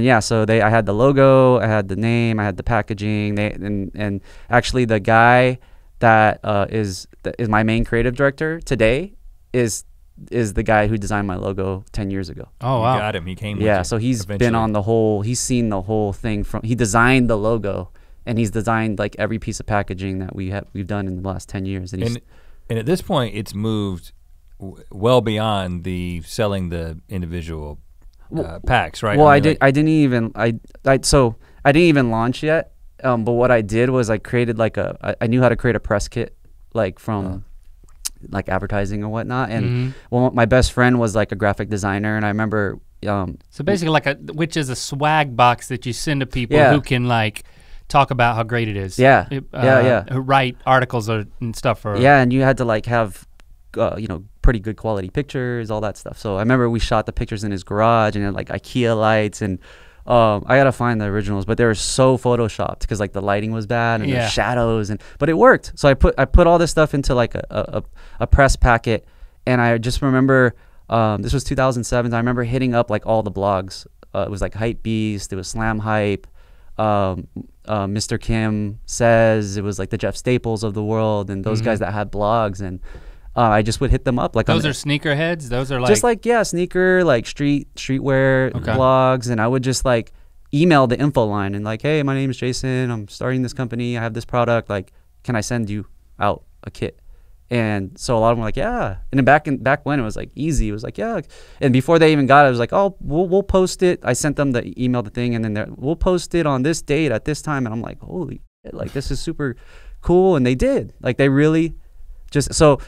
yeah, so I had the logo, I had the name, I had the packaging. And actually the guy that is my main creative director today is the guy who designed my logo 10 years ago. Oh wow. You got him, he came with you. Yeah, so he's been on the whole, he's seen the whole thing from, he designed the logo, and he's designed like every piece of packaging that we've done in the last 10 years. And at this point, it's moved well beyond the selling the individual packs, right? Well, I mean, I didn't even launch yet, but what I did was I created like I knew how to create a press kit, like from, like advertising and whatnot, and well, my best friend was like a graphic designer, and I remember so basically like which is a swag box that you send to people who can like talk about how great it is, who write articles and stuff for and you had to like have you know, pretty good quality pictures, all that stuff. So I remember we shot the pictures in his garage, and like IKEA lights, and I gotta find the originals, but they were so photoshopped because like the lighting was bad, and the shadows, but it worked. So I put all this stuff into like a press packet, and I just remember this was 2007. I remember hitting up like all the blogs. It was like Hype Beast, it was Slam Hype, Mr. Kim Says, it was like the Jeff Staples of the world, and those guys that had blogs, and I just would hit them up. Like those are sneakerheads. Those are like just like sneaker, like streetwear blogs, and I would just like email the info line and like, hey, my name is Jason. I'm starting this company. I have this product. Like, can I send you out a kit? And so a lot of them were like, yeah. And then back when it was like easy, it was like yeah. And before they even got it, I was like, oh, we'll post it. I sent them the email, the thing, and then we'll post it on this date at this time. And I'm like, holy shit, like this is super cool. And they did. Like they really just so.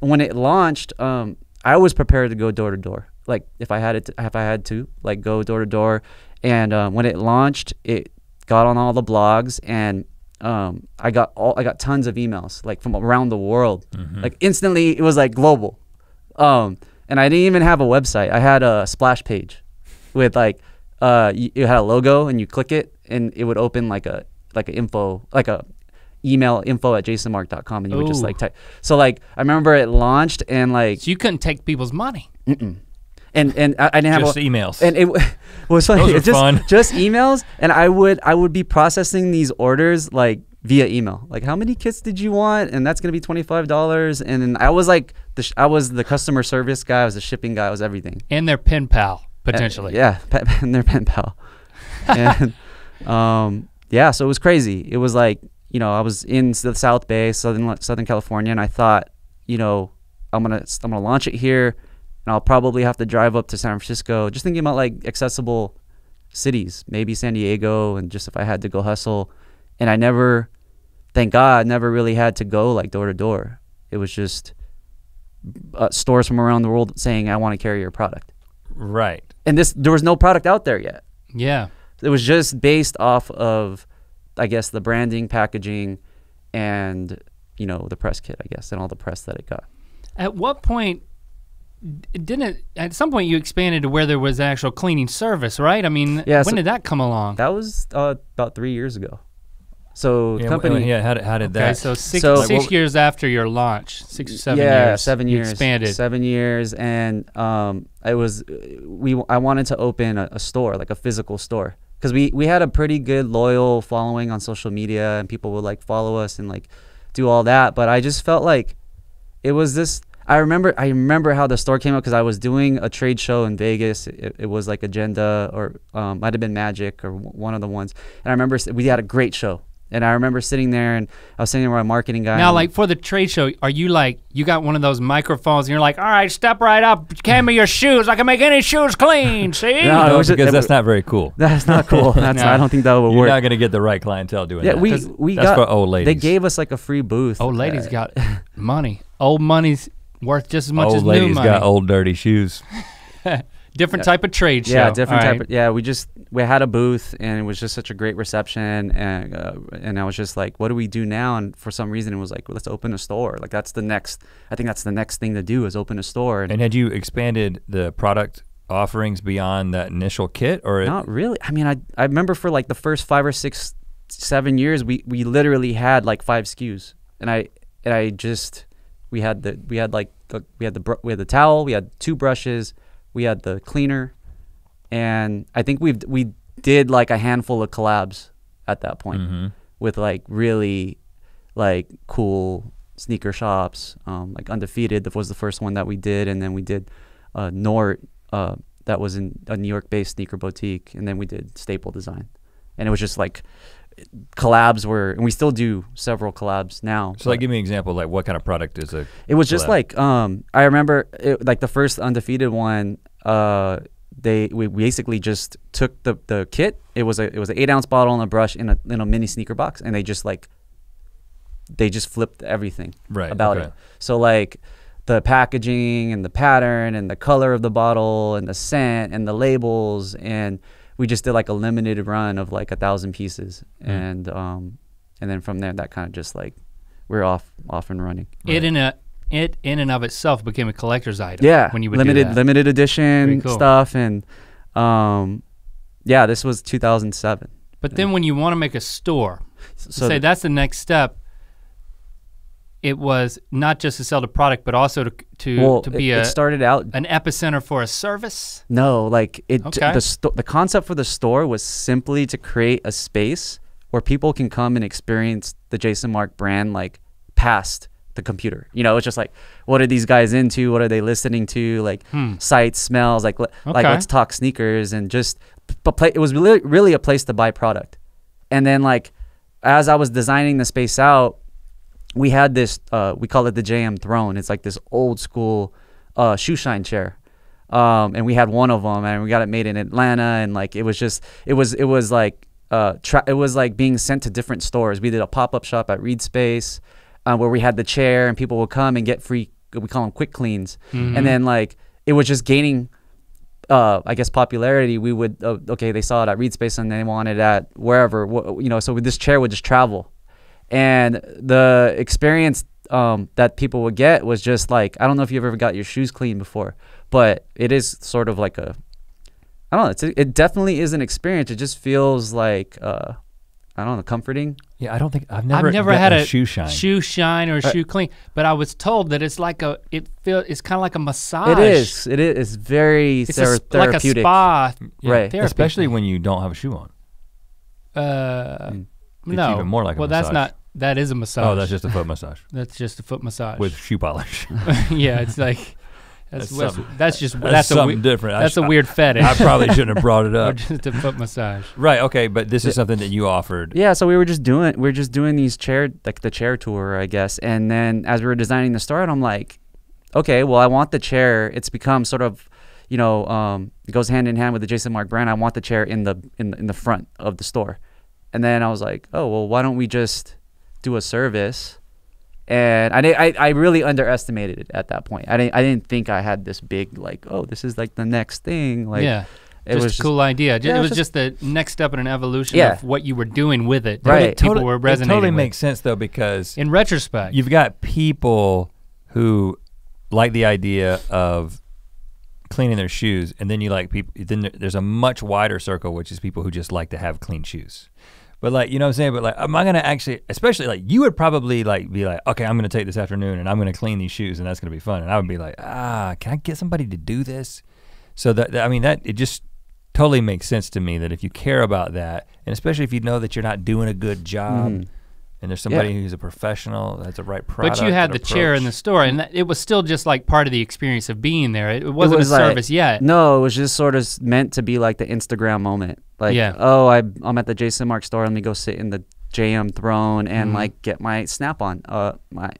When it launched, I was prepared to go door to door. Like if I had to, like go door to door. And when it launched, it got on all the blogs, and I got tons of emails like from around the world. Like instantly, it was like global. And I didn't even have a website. I had a splash page with like, you had a logo and you click it and it would open like a, email info@jasonmarkk.com and you would just like type. So like, I remember it launched and like. So you couldn't take people's money. Mm-mm. And I didn't have just emails. And it was funny. Those are fun. Just emails. And I would be processing these orders like via email. Like, how many kits did you want? And that's gonna be $25. And then I was like, I was the customer service guy. I was the shipping guy. I was everything. And their pen pal potentially. And their pen pal. And yeah, so it was crazy. It was like, you know, I was in the South Bay, Southern California, and I thought, you know, I'm gonna launch it here. And I'll probably have to drive up to San Francisco, just thinking about like accessible cities, maybe San Diego, and just if I had to go hustle. And I never, thank God, never really had to go like door to door. It was just stores from around the world saying, I want to carry your product. Right. And there was no product out there yet. Yeah. It was just based off of, I guess, the branding, packaging, and, you know, the press kit, I guess, and all the press that it got. At what point... at some point you expanded to where there was actual cleaning service, right? I mean, yeah, when did that come along? That was about 3 years ago. So yeah, company, yeah. How did that? Okay, so six years after your launch, 6 or 7 years. Yeah, 7 years. You expanded. 7 years, and I wanted to open a store, like a physical store, because we had a pretty good loyal following on social media, and people would like follow us and like do all that. But I just felt like it was this. I remember how the store came up because I was doing a trade show in Vegas. It was like Agenda or might have been Magic or one of the ones. And I remember we had a great show. And I remember sitting there and I was sitting there with a marketing guy. Now, like for the trade show, are you like, you got one of those microphones and you're like, all right, step right up, hand me your shoes. I can make any shoes clean, see? No, because that's not very cool. That's not cool. That's no. I don't think that would work. You're not going to get the right clientele doing that. That's for old ladies. They gave us like a free booth. Old ladies got money. Old money's worth just as much as new money. Old ladies got old dirty shoes. Different type of trade show. Yeah, different type of, yeah, we had a booth and it was just such a great reception, and I was just like, what do we do now? And for some reason it was like, well, let's open a store. Like that's the next, I think that's the next thing to do is open a store. And had you expanded the product offerings beyond that initial kit or? Not really, I mean, I remember for like the first 5 or 6, 7 years, we literally had like 5 SKUs. And I just, we had the towel, we had 2 brushes, we had the cleaner, and I think we did like a handful of collabs at that point with like really like cool sneaker shops, like Undefeated was the first one that we did, and then we did Nort, that was in a New York-based sneaker boutique, and then we did Staple Design, and it was just like collabs were, and we still do several collabs now. So like, give me an example, like what kind of product is a It was collab? Just like, I remember it, like the first Undefeated one, we basically just took the kit. It was an 8-ounce bottle and a brush in a mini sneaker box, and they just flipped everything about it. So like the packaging and the pattern and the color of the bottle and the scent and the labels, and we just did like a limited run of like 1,000 pieces, and then from there that kind of just like we're off and running. Right. It in and of itself became a collector's item. Yeah, when you would do that. Limited edition stuff, and yeah, this was 2007. But then when you want to make a store, so say that's the next step. It was not just to sell the product, but also to be it started out an epicenter for a service. No, like the concept for the store was simply to create a space where people can come and experience the Jason Markk brand, like past the computer. You know, it's just like, what are these guys into? What are they listening to? Like sights, smells, like let's talk sneakers, and just it was really a place to buy product. And then like as I was designing the space out, we had this, we call it the JM Throne. It's like this old school shoe shine chair. And we had one of them, and we got it made in Atlanta. And like, it was like being sent to different stores. We did a pop-up shop at Reed Space where we had the chair and people would come and get free, we call them quick cleans. And then like, it was just gaining, I guess, popularity. We would, okay, they saw it at Reed Space and they wanted it at wherever, you know, so this chair would just travel. And the experience that people would get was just like, I don't know if you've ever got your shoes cleaned before, but it is sort of like a, I don't know, it definitely is an experience. It just feels like, I don't know, comforting. Yeah, I don't think I've never had a shoe shine or a shoe clean, but I was told that it's like a, it's kind of like a massage. It is. It's very therapeutic. Like a spa, yeah, right? Therapy. Especially when you don't have a shoe on. No, it's even more like a massage. Well, that's not. That is a massage. Oh, that's just a foot massage. That's just a foot massage with shoe polish. Yeah, it's like. That's something different. That's a weird fetish. I probably shouldn't have brought it up. Just a foot massage. Right. Okay. But this is something that you offered. Yeah. So we were just doing. We were just doing these chair, like the chair tour, I guess. And then as we were designing the start, I'm like, okay, well, I want the chair. It's become sort of, you know, it goes hand in hand with the Jason Markk brand. I want the chair in the front of the store. And then I was like, oh well, why don't we just do a service? And I really underestimated it at that point. I didn't think I had this big, like, oh, this is like the next thing. Like, yeah, it was just a cool idea. Yeah, it was just the next step in an evolution of what you were doing with it. Right, people were resonating with. It totally makes sense though, because in retrospect, you've got people who like the idea of cleaning their shoes, and then you like people. Then there's a much wider circle, which is people who just like to have clean shoes. But like, you know what I'm saying? But like, am I gonna actually, especially like, you would probably like be like, okay, I'm gonna take this afternoon and I'm gonna clean these shoes and that's gonna be fun. And I would be like, ah, can I get somebody to do this? So that, I mean, that, it just totally makes sense to me that if you care about that, and especially if you know that you're not doing a good job, and there's somebody who's a professional, that's the right product. But you had the chair in the store and that, it was still just like part of the experience of being there. It wasn't a service yet. No, it was just sort of meant to be like the Instagram moment. Like, oh, I'm at the Jason Markk store. Let me go sit in the JM throne and like get my Snap on, my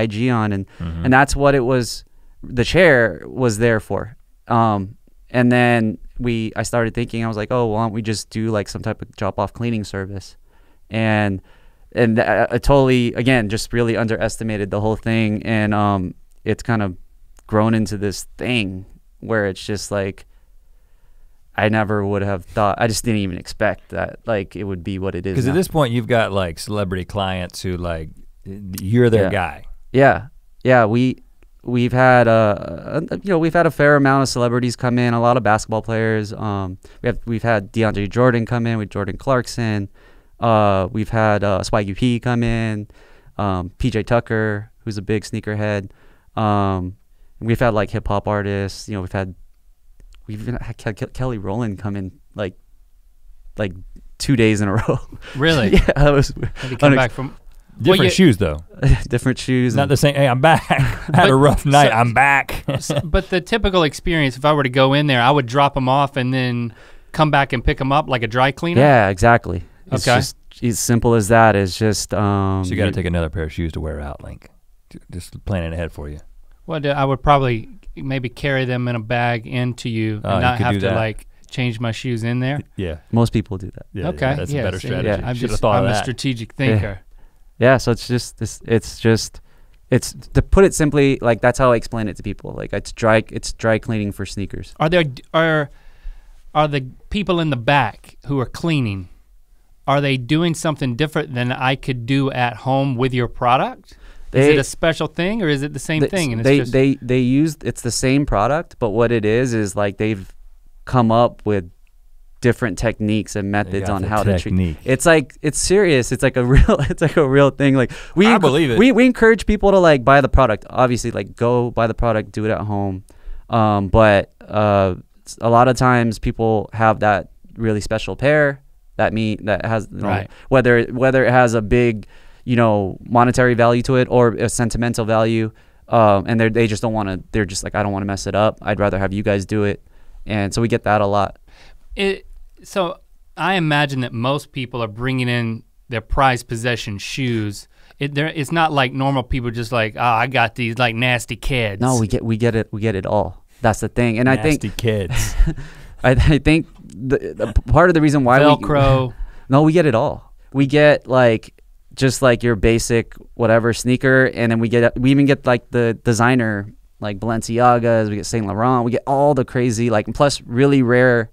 IG on, and that's what it was. The chair was there for. And then I started thinking, I was like, oh, why don't we just do like some type of drop off cleaning service, and I totally again just really underestimated the whole thing, and it's kind of grown into this thing where it's just like. I never would have thought, I just didn't even expect that like it would be what it is. Because at this point you've got like celebrity clients who like, you're their guy. Yeah, yeah, we've had, you know, we've had a fair amount of celebrities come in, a lot of basketball players. We've had DeAndre Jordan come in with Jordan Clarkson. We've had Swaggy P come in, PJ Tucker, who's a big sneakerhead. We've had like hip hop artists, you know, we've had Kelly Rowland come in like 2 days in a row. Really? Yeah, I was. Had to come back from different shoes though. Different shoes. Not the same. Hey, I'm back. I had a rough night. I'm back. But the typical experience, if I were to go in there, I would drop them off and then come back and pick them up like a dry cleaner. Yeah, exactly. Okay. It's just as simple as that. It's just. So you got to take another pair of shoes to wear out, Link. Just planning ahead for you. Well, I would probably. Maybe carry them in a bag into you and not have to like change my shoes in there. Yeah, most people do that. Yeah, okay, yeah, that's a better strategy. Yeah. I'm a strategic thinker. Yeah. So it's just this. It's to put it simply, like that's how I explain it to people. Like it's dry cleaning for sneakers. Are the people in the back who are cleaning? Are they doing something different than I could do at home with your product? Is it a special thing or is it the same thing? And they use, it's the same product, but what it is like they've come up with different techniques and methods on how to treat. It's like, it's serious. It's like a real, thing. Like I believe it. We encourage people to like buy the product. Obviously like go buy the product, do it at home. But a lot of times people have that really special pair that has, you know, whether it has a big, you know, monetary value to it or a sentimental value, and they just don't want to. They're just like, I don't want to mess it up. I'd rather have you guys do it, and so we get that a lot. So I imagine that most people are bringing in their prized possession shoes. It's not like normal people just like, oh, I got these like nasty kids. No, we get it all. That's the thing, and nasty kids. I think the part of the reason why we get it all. We get like. Just like your basic whatever sneaker, and then we even get like the designer like Balenciagas, we get Saint Laurent, we get all the crazy like, plus really rare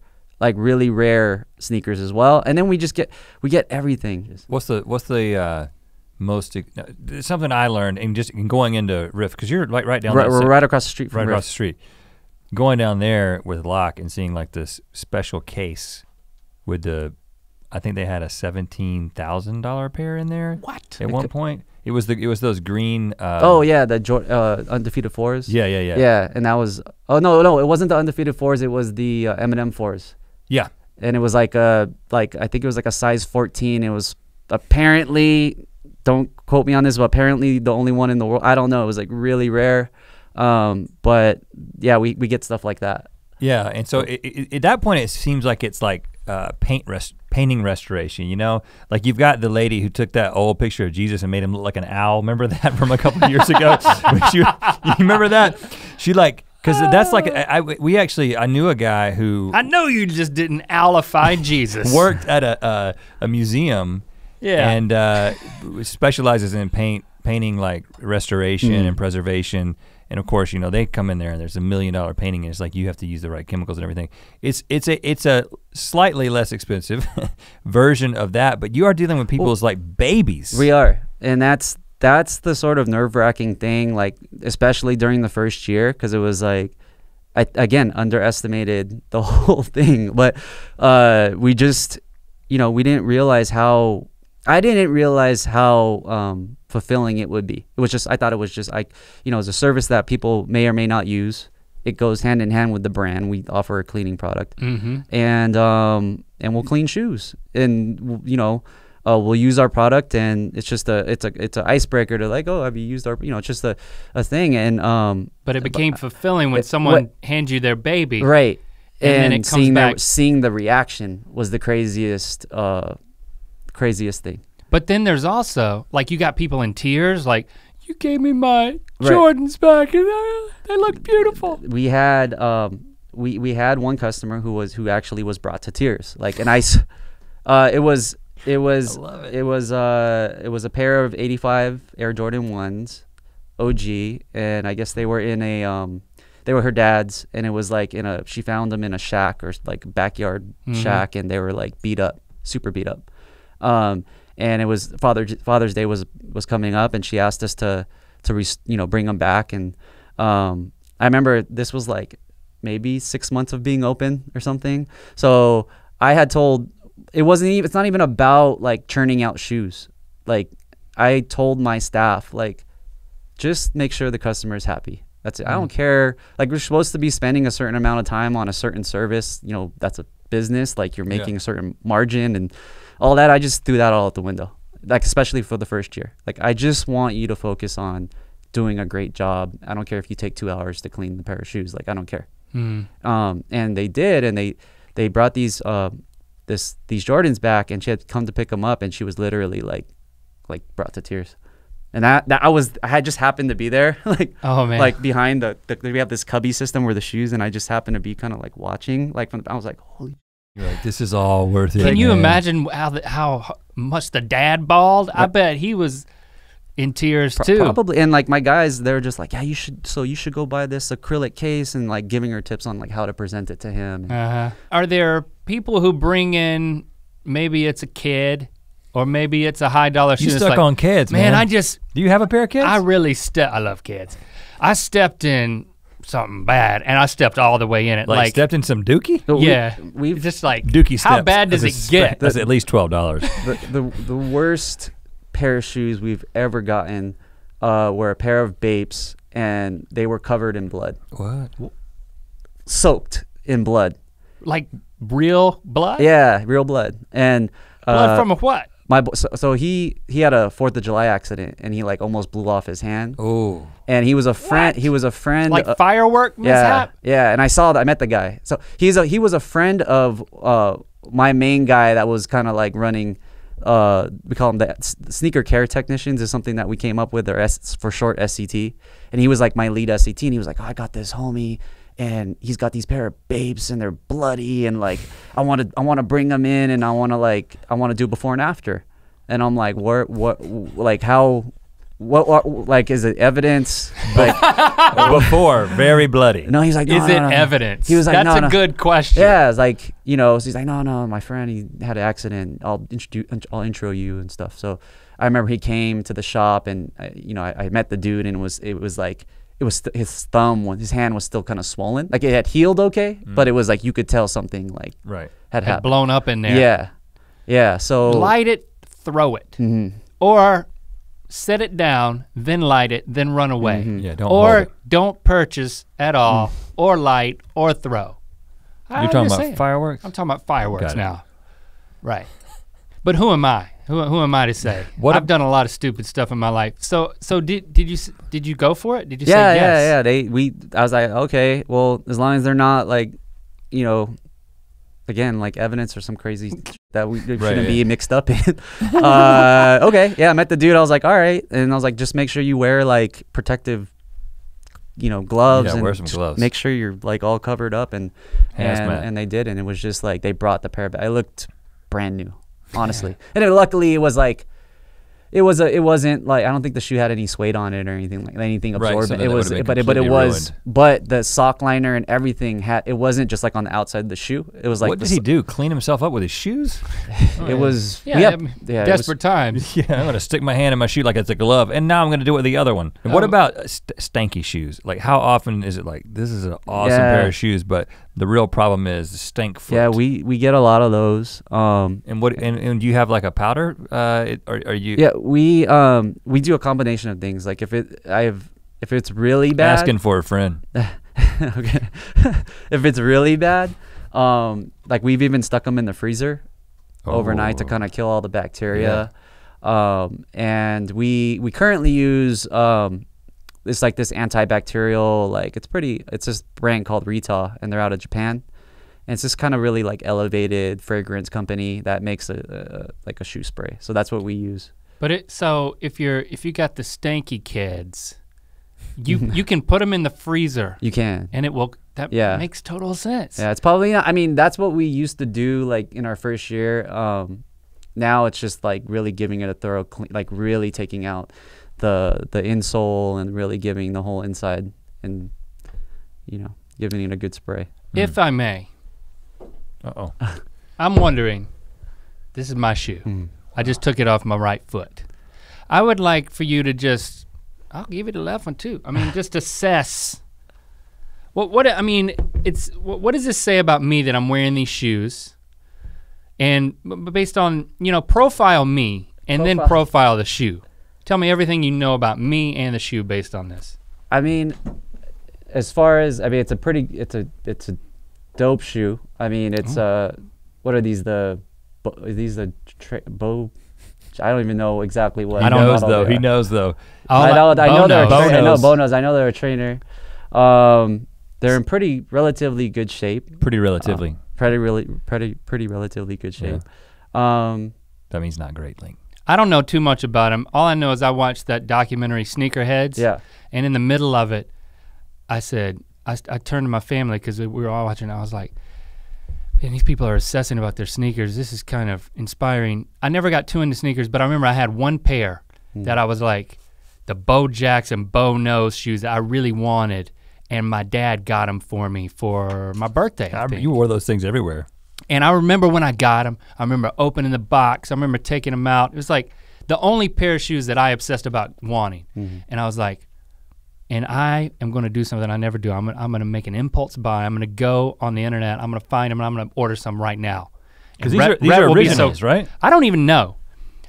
sneakers as well, and then we get everything. What's the most something I learned and just going into Riff, because you're right down there. We're right across the street from Riff. Right across the street. Going down there with Locke and seeing like this special case with the, I think they had a $17,000 pair in there. What? At one point, it was those green. Oh yeah, the Undefeated fours. Yeah. Yeah, and that was no, it wasn't the Undefeated fours. It was the M&M fours. Yeah, and it was like a I think it was like a size 14. It was apparently, don't quote me on this, but apparently the only one in the world. I don't know. It was like really rare. But yeah, we get stuff like that. Yeah, and so at that point it seems like it's like painting restoration, you know? Like you've got the lady who took that old picture of Jesus and made him look like an owl. Remember that from a couple years ago? You remember that? She like, because that's like, I knew a guy who— I know you just didn't owlify Jesus. Worked at a museum. Yeah. And specializes in painting like restoration and preservation. And of course, you know, they come in there and there's $1 million painting and it's like you have to use the right chemicals and everything. It's a slightly less expensive version of that, but you are dealing with people as like babies. We are. And that's the sort of nerve-wracking thing, like especially during the first year, because it was like I again underestimated the whole thing, but we just, you know, I didn't realize how fulfilling it would be. It was just, I thought it was just like, you know, it's a service that people may or may not use. It goes hand in hand with the brand. We offer a cleaning product, and we'll clean shoes, and you know, we'll use our product, and it's just it's an icebreaker to like, oh, have you used our, you know, it's just a thing, and but it became fulfilling when someone hands you their baby, right? And then it comes back. Seeing the reaction was the craziest thing. But then there's also, like, you got people in tears, like, you gave me my Jordans back and they look beautiful. We had we had one customer who actually was brought to tears, like, and it was a pair of 85 Air Jordan 1s, OG, and I guess they were in a they were her dad's, and it was like she found them in a shack, or like backyard shack, and they were like beat up, super beat up. And it was Father's Day was coming up, and she asked us to bring them back. And I remember this was like maybe 6 months of being open or something. So I had told, it's not even about like churning out shoes. Like I told my staff, like, just make sure the customer is happy. That's it. I don't care. Like, we're supposed to be spending a certain amount of time on a certain service. You know, that's a business. Like, you're making a certain margin and all that. I just threw that all out the window, like, especially for the first year. Like, I just want you to focus on doing a great job. I don't care if you take 2 hours to clean the pair of shoes. Like, I don't care. And they did, and they brought these Jordans back, and she had come to pick them up, and she was literally like brought to tears. And I had just happened to be there, like, oh man, like behind we have this cubby system where the shoes, and I just happened to be kind of like watching, like I was like, holy. You're like, this is all worth it. Can you imagine how much the dad bawled? Yep. I bet he was in tears too. Probably. And like my guys, they're just like, yeah, you should go buy this acrylic case, and like giving her tips on like how to present it to him. Are there people who bring in, maybe it's a kid or maybe it's a high-dollar shoe? You stuck like, on kids, man. Do you have a pair of kids? I love kids. I stepped in something bad, and I stepped all the way in it. Like stepped in some dookie? Yeah, we've just like dookie steps. How bad does it get? That's at least $12. The worst pair of shoes we've ever gotten were a pair of BAPEs, and they were covered in blood. What? Soaked in blood. Like real blood? Yeah, real blood. And blood from a what? So he had a 4th of July accident, and he like almost blew off his hand. Oh. And he was a friend. He was a friend. Like firework mishap. Yeah. And I saw that. I met the guy. So he was a friend of my main guy that was kind of like running. We call him the sneaker care technicians, is something that we came up with, or for short SCT. And he was like my lead SCT, and he was like, oh, I got this homie, and he's got these pair of babes, and they're bloody, and like I want to bring them in, and I want to do before and after. And I'm like, what is it evidence? Like before, very bloody. No, he's like, no, is it evidence? He was like, that's a good question. Yeah, it's like, you know, so he's like, no, my friend, he had an accident. I'll intro you and stuff. So I remember he came to the shop, and you know, I met the dude, and it was his thumb, his hand was still kind of swollen. Like, it had healed okay, but it was like you could tell something like had happened. Blown up in there. Yeah, yeah. So light it, throw it, or set it down, then light it, then run away. Yeah, don't purchase at all, or light or throw. You're talking about fireworks? I'm talking about fireworks now. Right. But who am I? Who am I to say? I've done a lot of stupid stuff in my life. So did you go for it? Did you say yes? Yeah. I was like, okay, well, as long as they're not like, you know, again, like evidence or some crazy that we shouldn't be mixed up in. Okay, yeah, I met the dude. I was like, all right, and I was like, just make sure you wear like protective, you know, gloves. Yeah, and wear some gloves. Make sure you're like all covered up, and they did, and it was just like they brought the pair back. I looked brand new. Honestly, and luckily it was like, it wasn't like, I don't think the shoe had any suede on it or anything like anything absorbent. Right, so but the sock liner and everything had. It wasn't just like on the outside of the shoe. It was like, what did he do? Clean himself up with his shoes? Desperate times. Yeah, I'm gonna stick my hand in my shoe like it's a glove, and now I'm gonna do it with the other one. And what about stanky shoes? Like, how often is it like, this is an awesome pair of shoes, but the real problem is the stink foot. Yeah, we get a lot of those. And do you have like a powder? Yeah, we do a combination of things. Like if it's really bad. Asking for a friend. Okay. If it's really bad, like we've even stuck them in the freezer overnight to kind of kill all the bacteria. Yeah. And we currently use it's like this antibacterial, like it's this brand called Retal, and they're out of Japan. And it's this kind of really like elevated fragrance company that makes like a shoe spray. So that's what we use. But so if you got the stanky kids, you can put them in the freezer. You can. And it will, that makes total sense. Yeah, it's probably not, I mean, that's what we used to do like in our first year. Now it's just like really giving it a thorough clean, like really taking out the insole and really giving the whole inside, and you know, giving it a good spray. If I may, I'm wondering, this is my shoe. I just took it off my right foot. I would like for you to just, I'll give you the left one too. I mean, just assess. What does this say about me that I'm wearing these shoes? And based on, you know, profile me and then profile the shoe. Tell me everything you know about me and the shoe based on this. I mean, as far as, I mean, it's a dope shoe. I mean, it's what are these? I don't even know exactly what. He knows though. I know they're a trainer. They're in relatively good shape. Pretty relatively good shape. Yeah. That means not great, Link. I don't know too much about him. All I know is I watched that documentary Sneakerheads. Yeah. And in the middle of it, I said, I turned to my family because we were all watching. I was like, man, these people are obsessing about their sneakers. This is kind of inspiring. I never got too into sneakers, but I remember I had one pair that I was like, the Bo Jackson, Bo Nose shoes that I really wanted. And my dad got them for me for my birthday. You wore those things everywhere. And I remember when I got them, I remember opening the box, I remember taking them out. It was like the only pair of shoes that I obsessed about wanting. And I was like, and I am gonna do something I never do. I'm gonna make an impulse buy. I'm gonna go on the internet, I'm gonna find them, and I'm gonna order some right now. Because these are originals, right? I don't even know.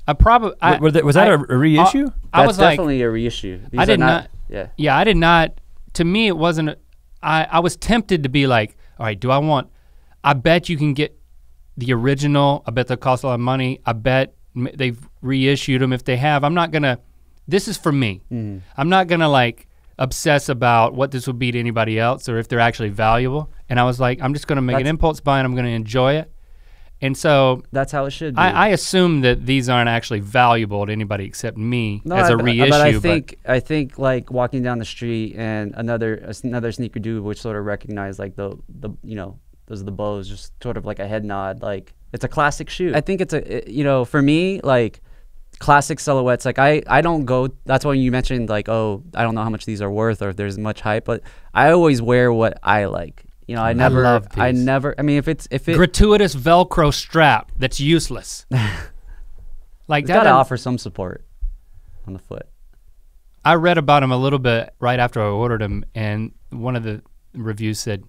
I probably, was that a reissue? That's was definitely like, a reissue. These I did not, yeah, I did not, to me it wasn't, I was tempted to be like, all right, do I want, I bet you can get the original. I bet they'll cost a lot of money. I bet they've reissued them if they have. I'm not gonna, this is for me. I'm not gonna like obsess about what this would be to anybody else or if they're actually valuable. And I was like, I'm just gonna make an impulse buy and I'm gonna enjoy it. And so. That's how it should be. I assume that these aren't actually valuable to anybody except me as a reissue. But I think like walking down the street and another sneaker dude would sort of recognize like the you know, those are the bows, just sort of like a head nod, like it's a classic shoe. I think it's you know, for me, like classic silhouettes, like I don't go, that's when you mentioned like, oh, I don't know how much these are worth or if there's much hype, but I always wear what I like. You know, I never, I mean, if it. Gratuitous Velcro strap that's useless. Like, that got to offer some support on the foot. I read about him a little bit right after I ordered him, and one of the reviews said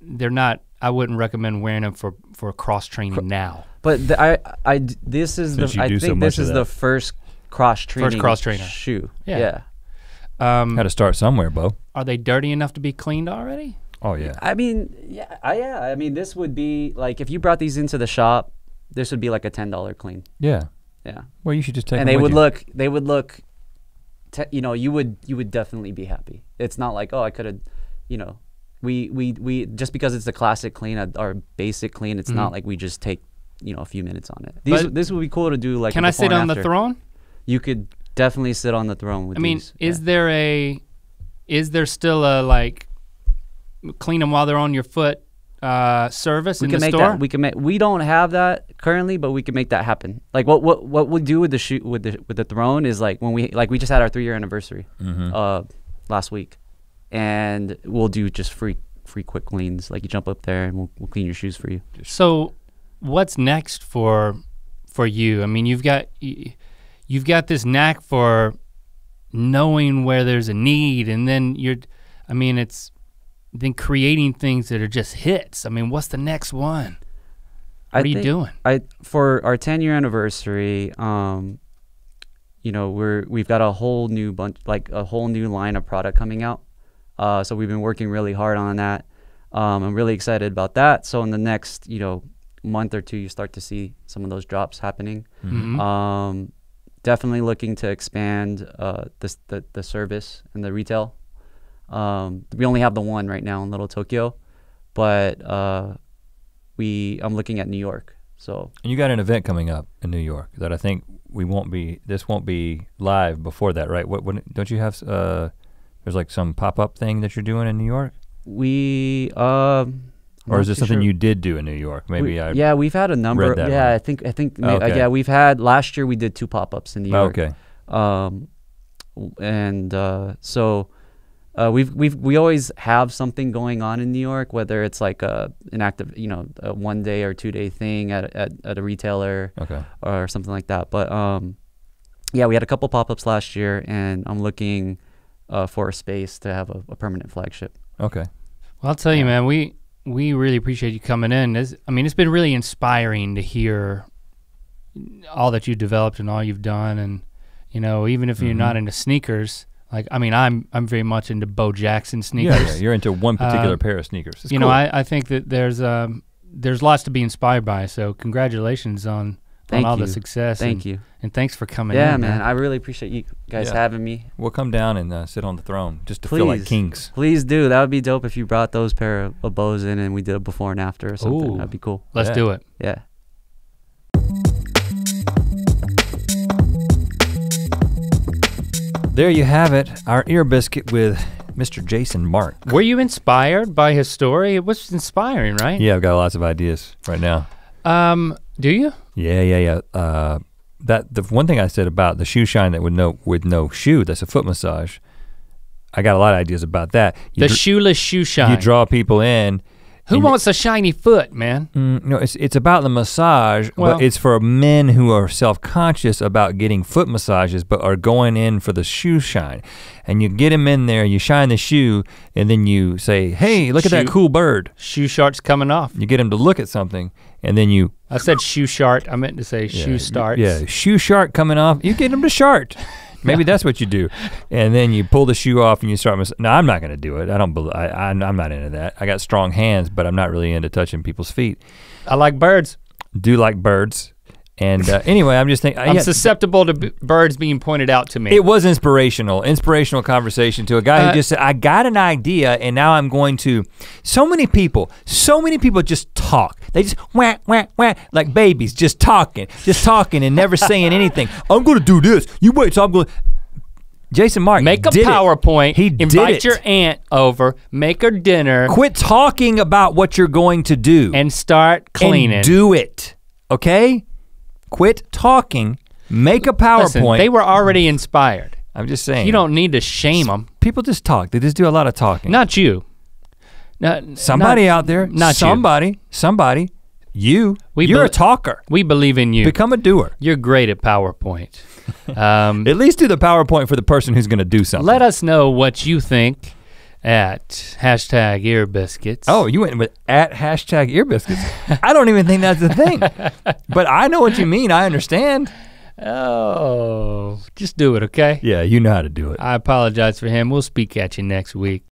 they're not. I wouldn't recommend wearing them for cross training now. But I think this is the first cross training shoe. Yeah. Had to start somewhere, Bo. Are they dirty enough to be cleaned already? Oh yeah. I mean, yeah. I mean, this would be like if you brought these into the shop, this would be like a $10 clean. Yeah. Yeah. Well, you should just take them. And they would look. You know, you would definitely be happy. It's not like, oh, I could have, you know, we just because it's the classic clean or basic clean, it's not like we just take, you know, a few minutes on it. This would be cool to do. Like, can I sit on the throne? You could definitely sit on the throne with these. I mean, is there still a like clean them while they're on your foot service in the store? We don't have that currently, but we can make that happen. Like what we'll do with the shoot with the throne is like when we just had our 3-year anniversary last week, and we'll do just free quick cleans. Like you jump up there and we'll clean your shoes for you. So what's next for you? I mean, you've got this knack for knowing where there's a need, and then then creating things that are just hits. I mean, what's the next one? What are you doing? For our 10-year anniversary, you know, we've got a whole new bunch, like a whole new line of product coming out. So we've been working really hard on that. I'm really excited about that. So in the next, you know, month or two, you start to see some of those drops happening. Definitely looking to expand the service and the retail. We only have the one right now in Little Tokyo, but I'm looking at New York. So, and you got an event coming up in New York that I think this won't be live before that, right? Don't you have there's like some pop-up thing that you're doing in New York? Or is this something you did do in New York? Yeah, we've had a number. Yeah, I think. Okay. Yeah, we've had last year. We did 2 pop-ups in New York. Okay. We always have something going on in New York, whether it's like an active, you know, a 1-day or 2-day thing at a retailer, or something like that. But yeah, we had a couple pop-ups last year, and I'm looking for a space to have a permanent flagship. Okay. Well, I'll tell you, man, we really appreciate you coming in. It's been really inspiring to hear all that you developed and all you've done, and you know, even if you're not into sneakers. Like, I mean, I'm very much into Bo Jackson sneakers. Yeah, you're into one particular pair of sneakers. It's cool. I think that there's lots to be inspired by. So congratulations on all the success. Thank you. And thanks for coming in. Yeah, man, I really appreciate you guys having me. We'll come down and sit on the throne just to feel like kings. Please do. That would be dope if you brought those pair of Bows in and we did a before and after or something. Ooh, that'd be cool. Let's do it. Yeah. There you have it, our Ear Biscuit with Mr. Jason Markk. Were you inspired by his story? It was inspiring, right? Yeah, I've got lots of ideas right now. Do you? Yeah. The one thing I said about the shoe shine that with no shoe, that's a foot massage. I got a lot of ideas about that. The shoeless shoe shine. You draw people in. Who wants a shiny foot, man? No, it's about the massage, but it's for men who are self-conscious about getting foot massages but are going in for the shoe shine. And you get them in there, you shine the shoe, and then you say, hey, look at that cool bird. Shoe shart's coming off. You get them to look at something, and then you. I said shoe shart, I meant to say shoe starts. Yeah, shoe shart coming off, you get them to shart. Maybe that's what you do, and then you pull the shoe off and you start. No, I'm not gonna do it. I'm not into that. I got strong hands, but I'm not really into touching people's feet. I like birds. Do like birds, and anyway, I'm just thinking. I'm susceptible to birds being pointed out to me. It was inspirational conversation to a guy who just said, "I got an idea, and now I'm going to." So many people just talk. They just wah, wah, wah, like babies, just talking and never saying anything. I'm gonna do this, you wait, so I'm gonna. Jason Markk make a PowerPoint, invite your aunt over, make her dinner. Quit talking about what you're going to do. And start cleaning. And do it, okay? Quit talking, make a PowerPoint. Listen, they were already inspired. I'm just saying. You don't need to shame them. People just talk, they just do a lot of talking. Not you. Somebody out there, somebody You. You're a talker. We believe in you. Become a doer. You're great at PowerPoint. At least do the PowerPoint for the person who's gonna do something. Let us know what you think at hashtag Ear Biscuits. Oh, you went with at hashtag Ear Biscuits. I don't even think that's the thing. But I know what you mean, I understand. Oh, just do it, okay? Yeah, you know how to do it. I apologize for him. We'll speak at you next week.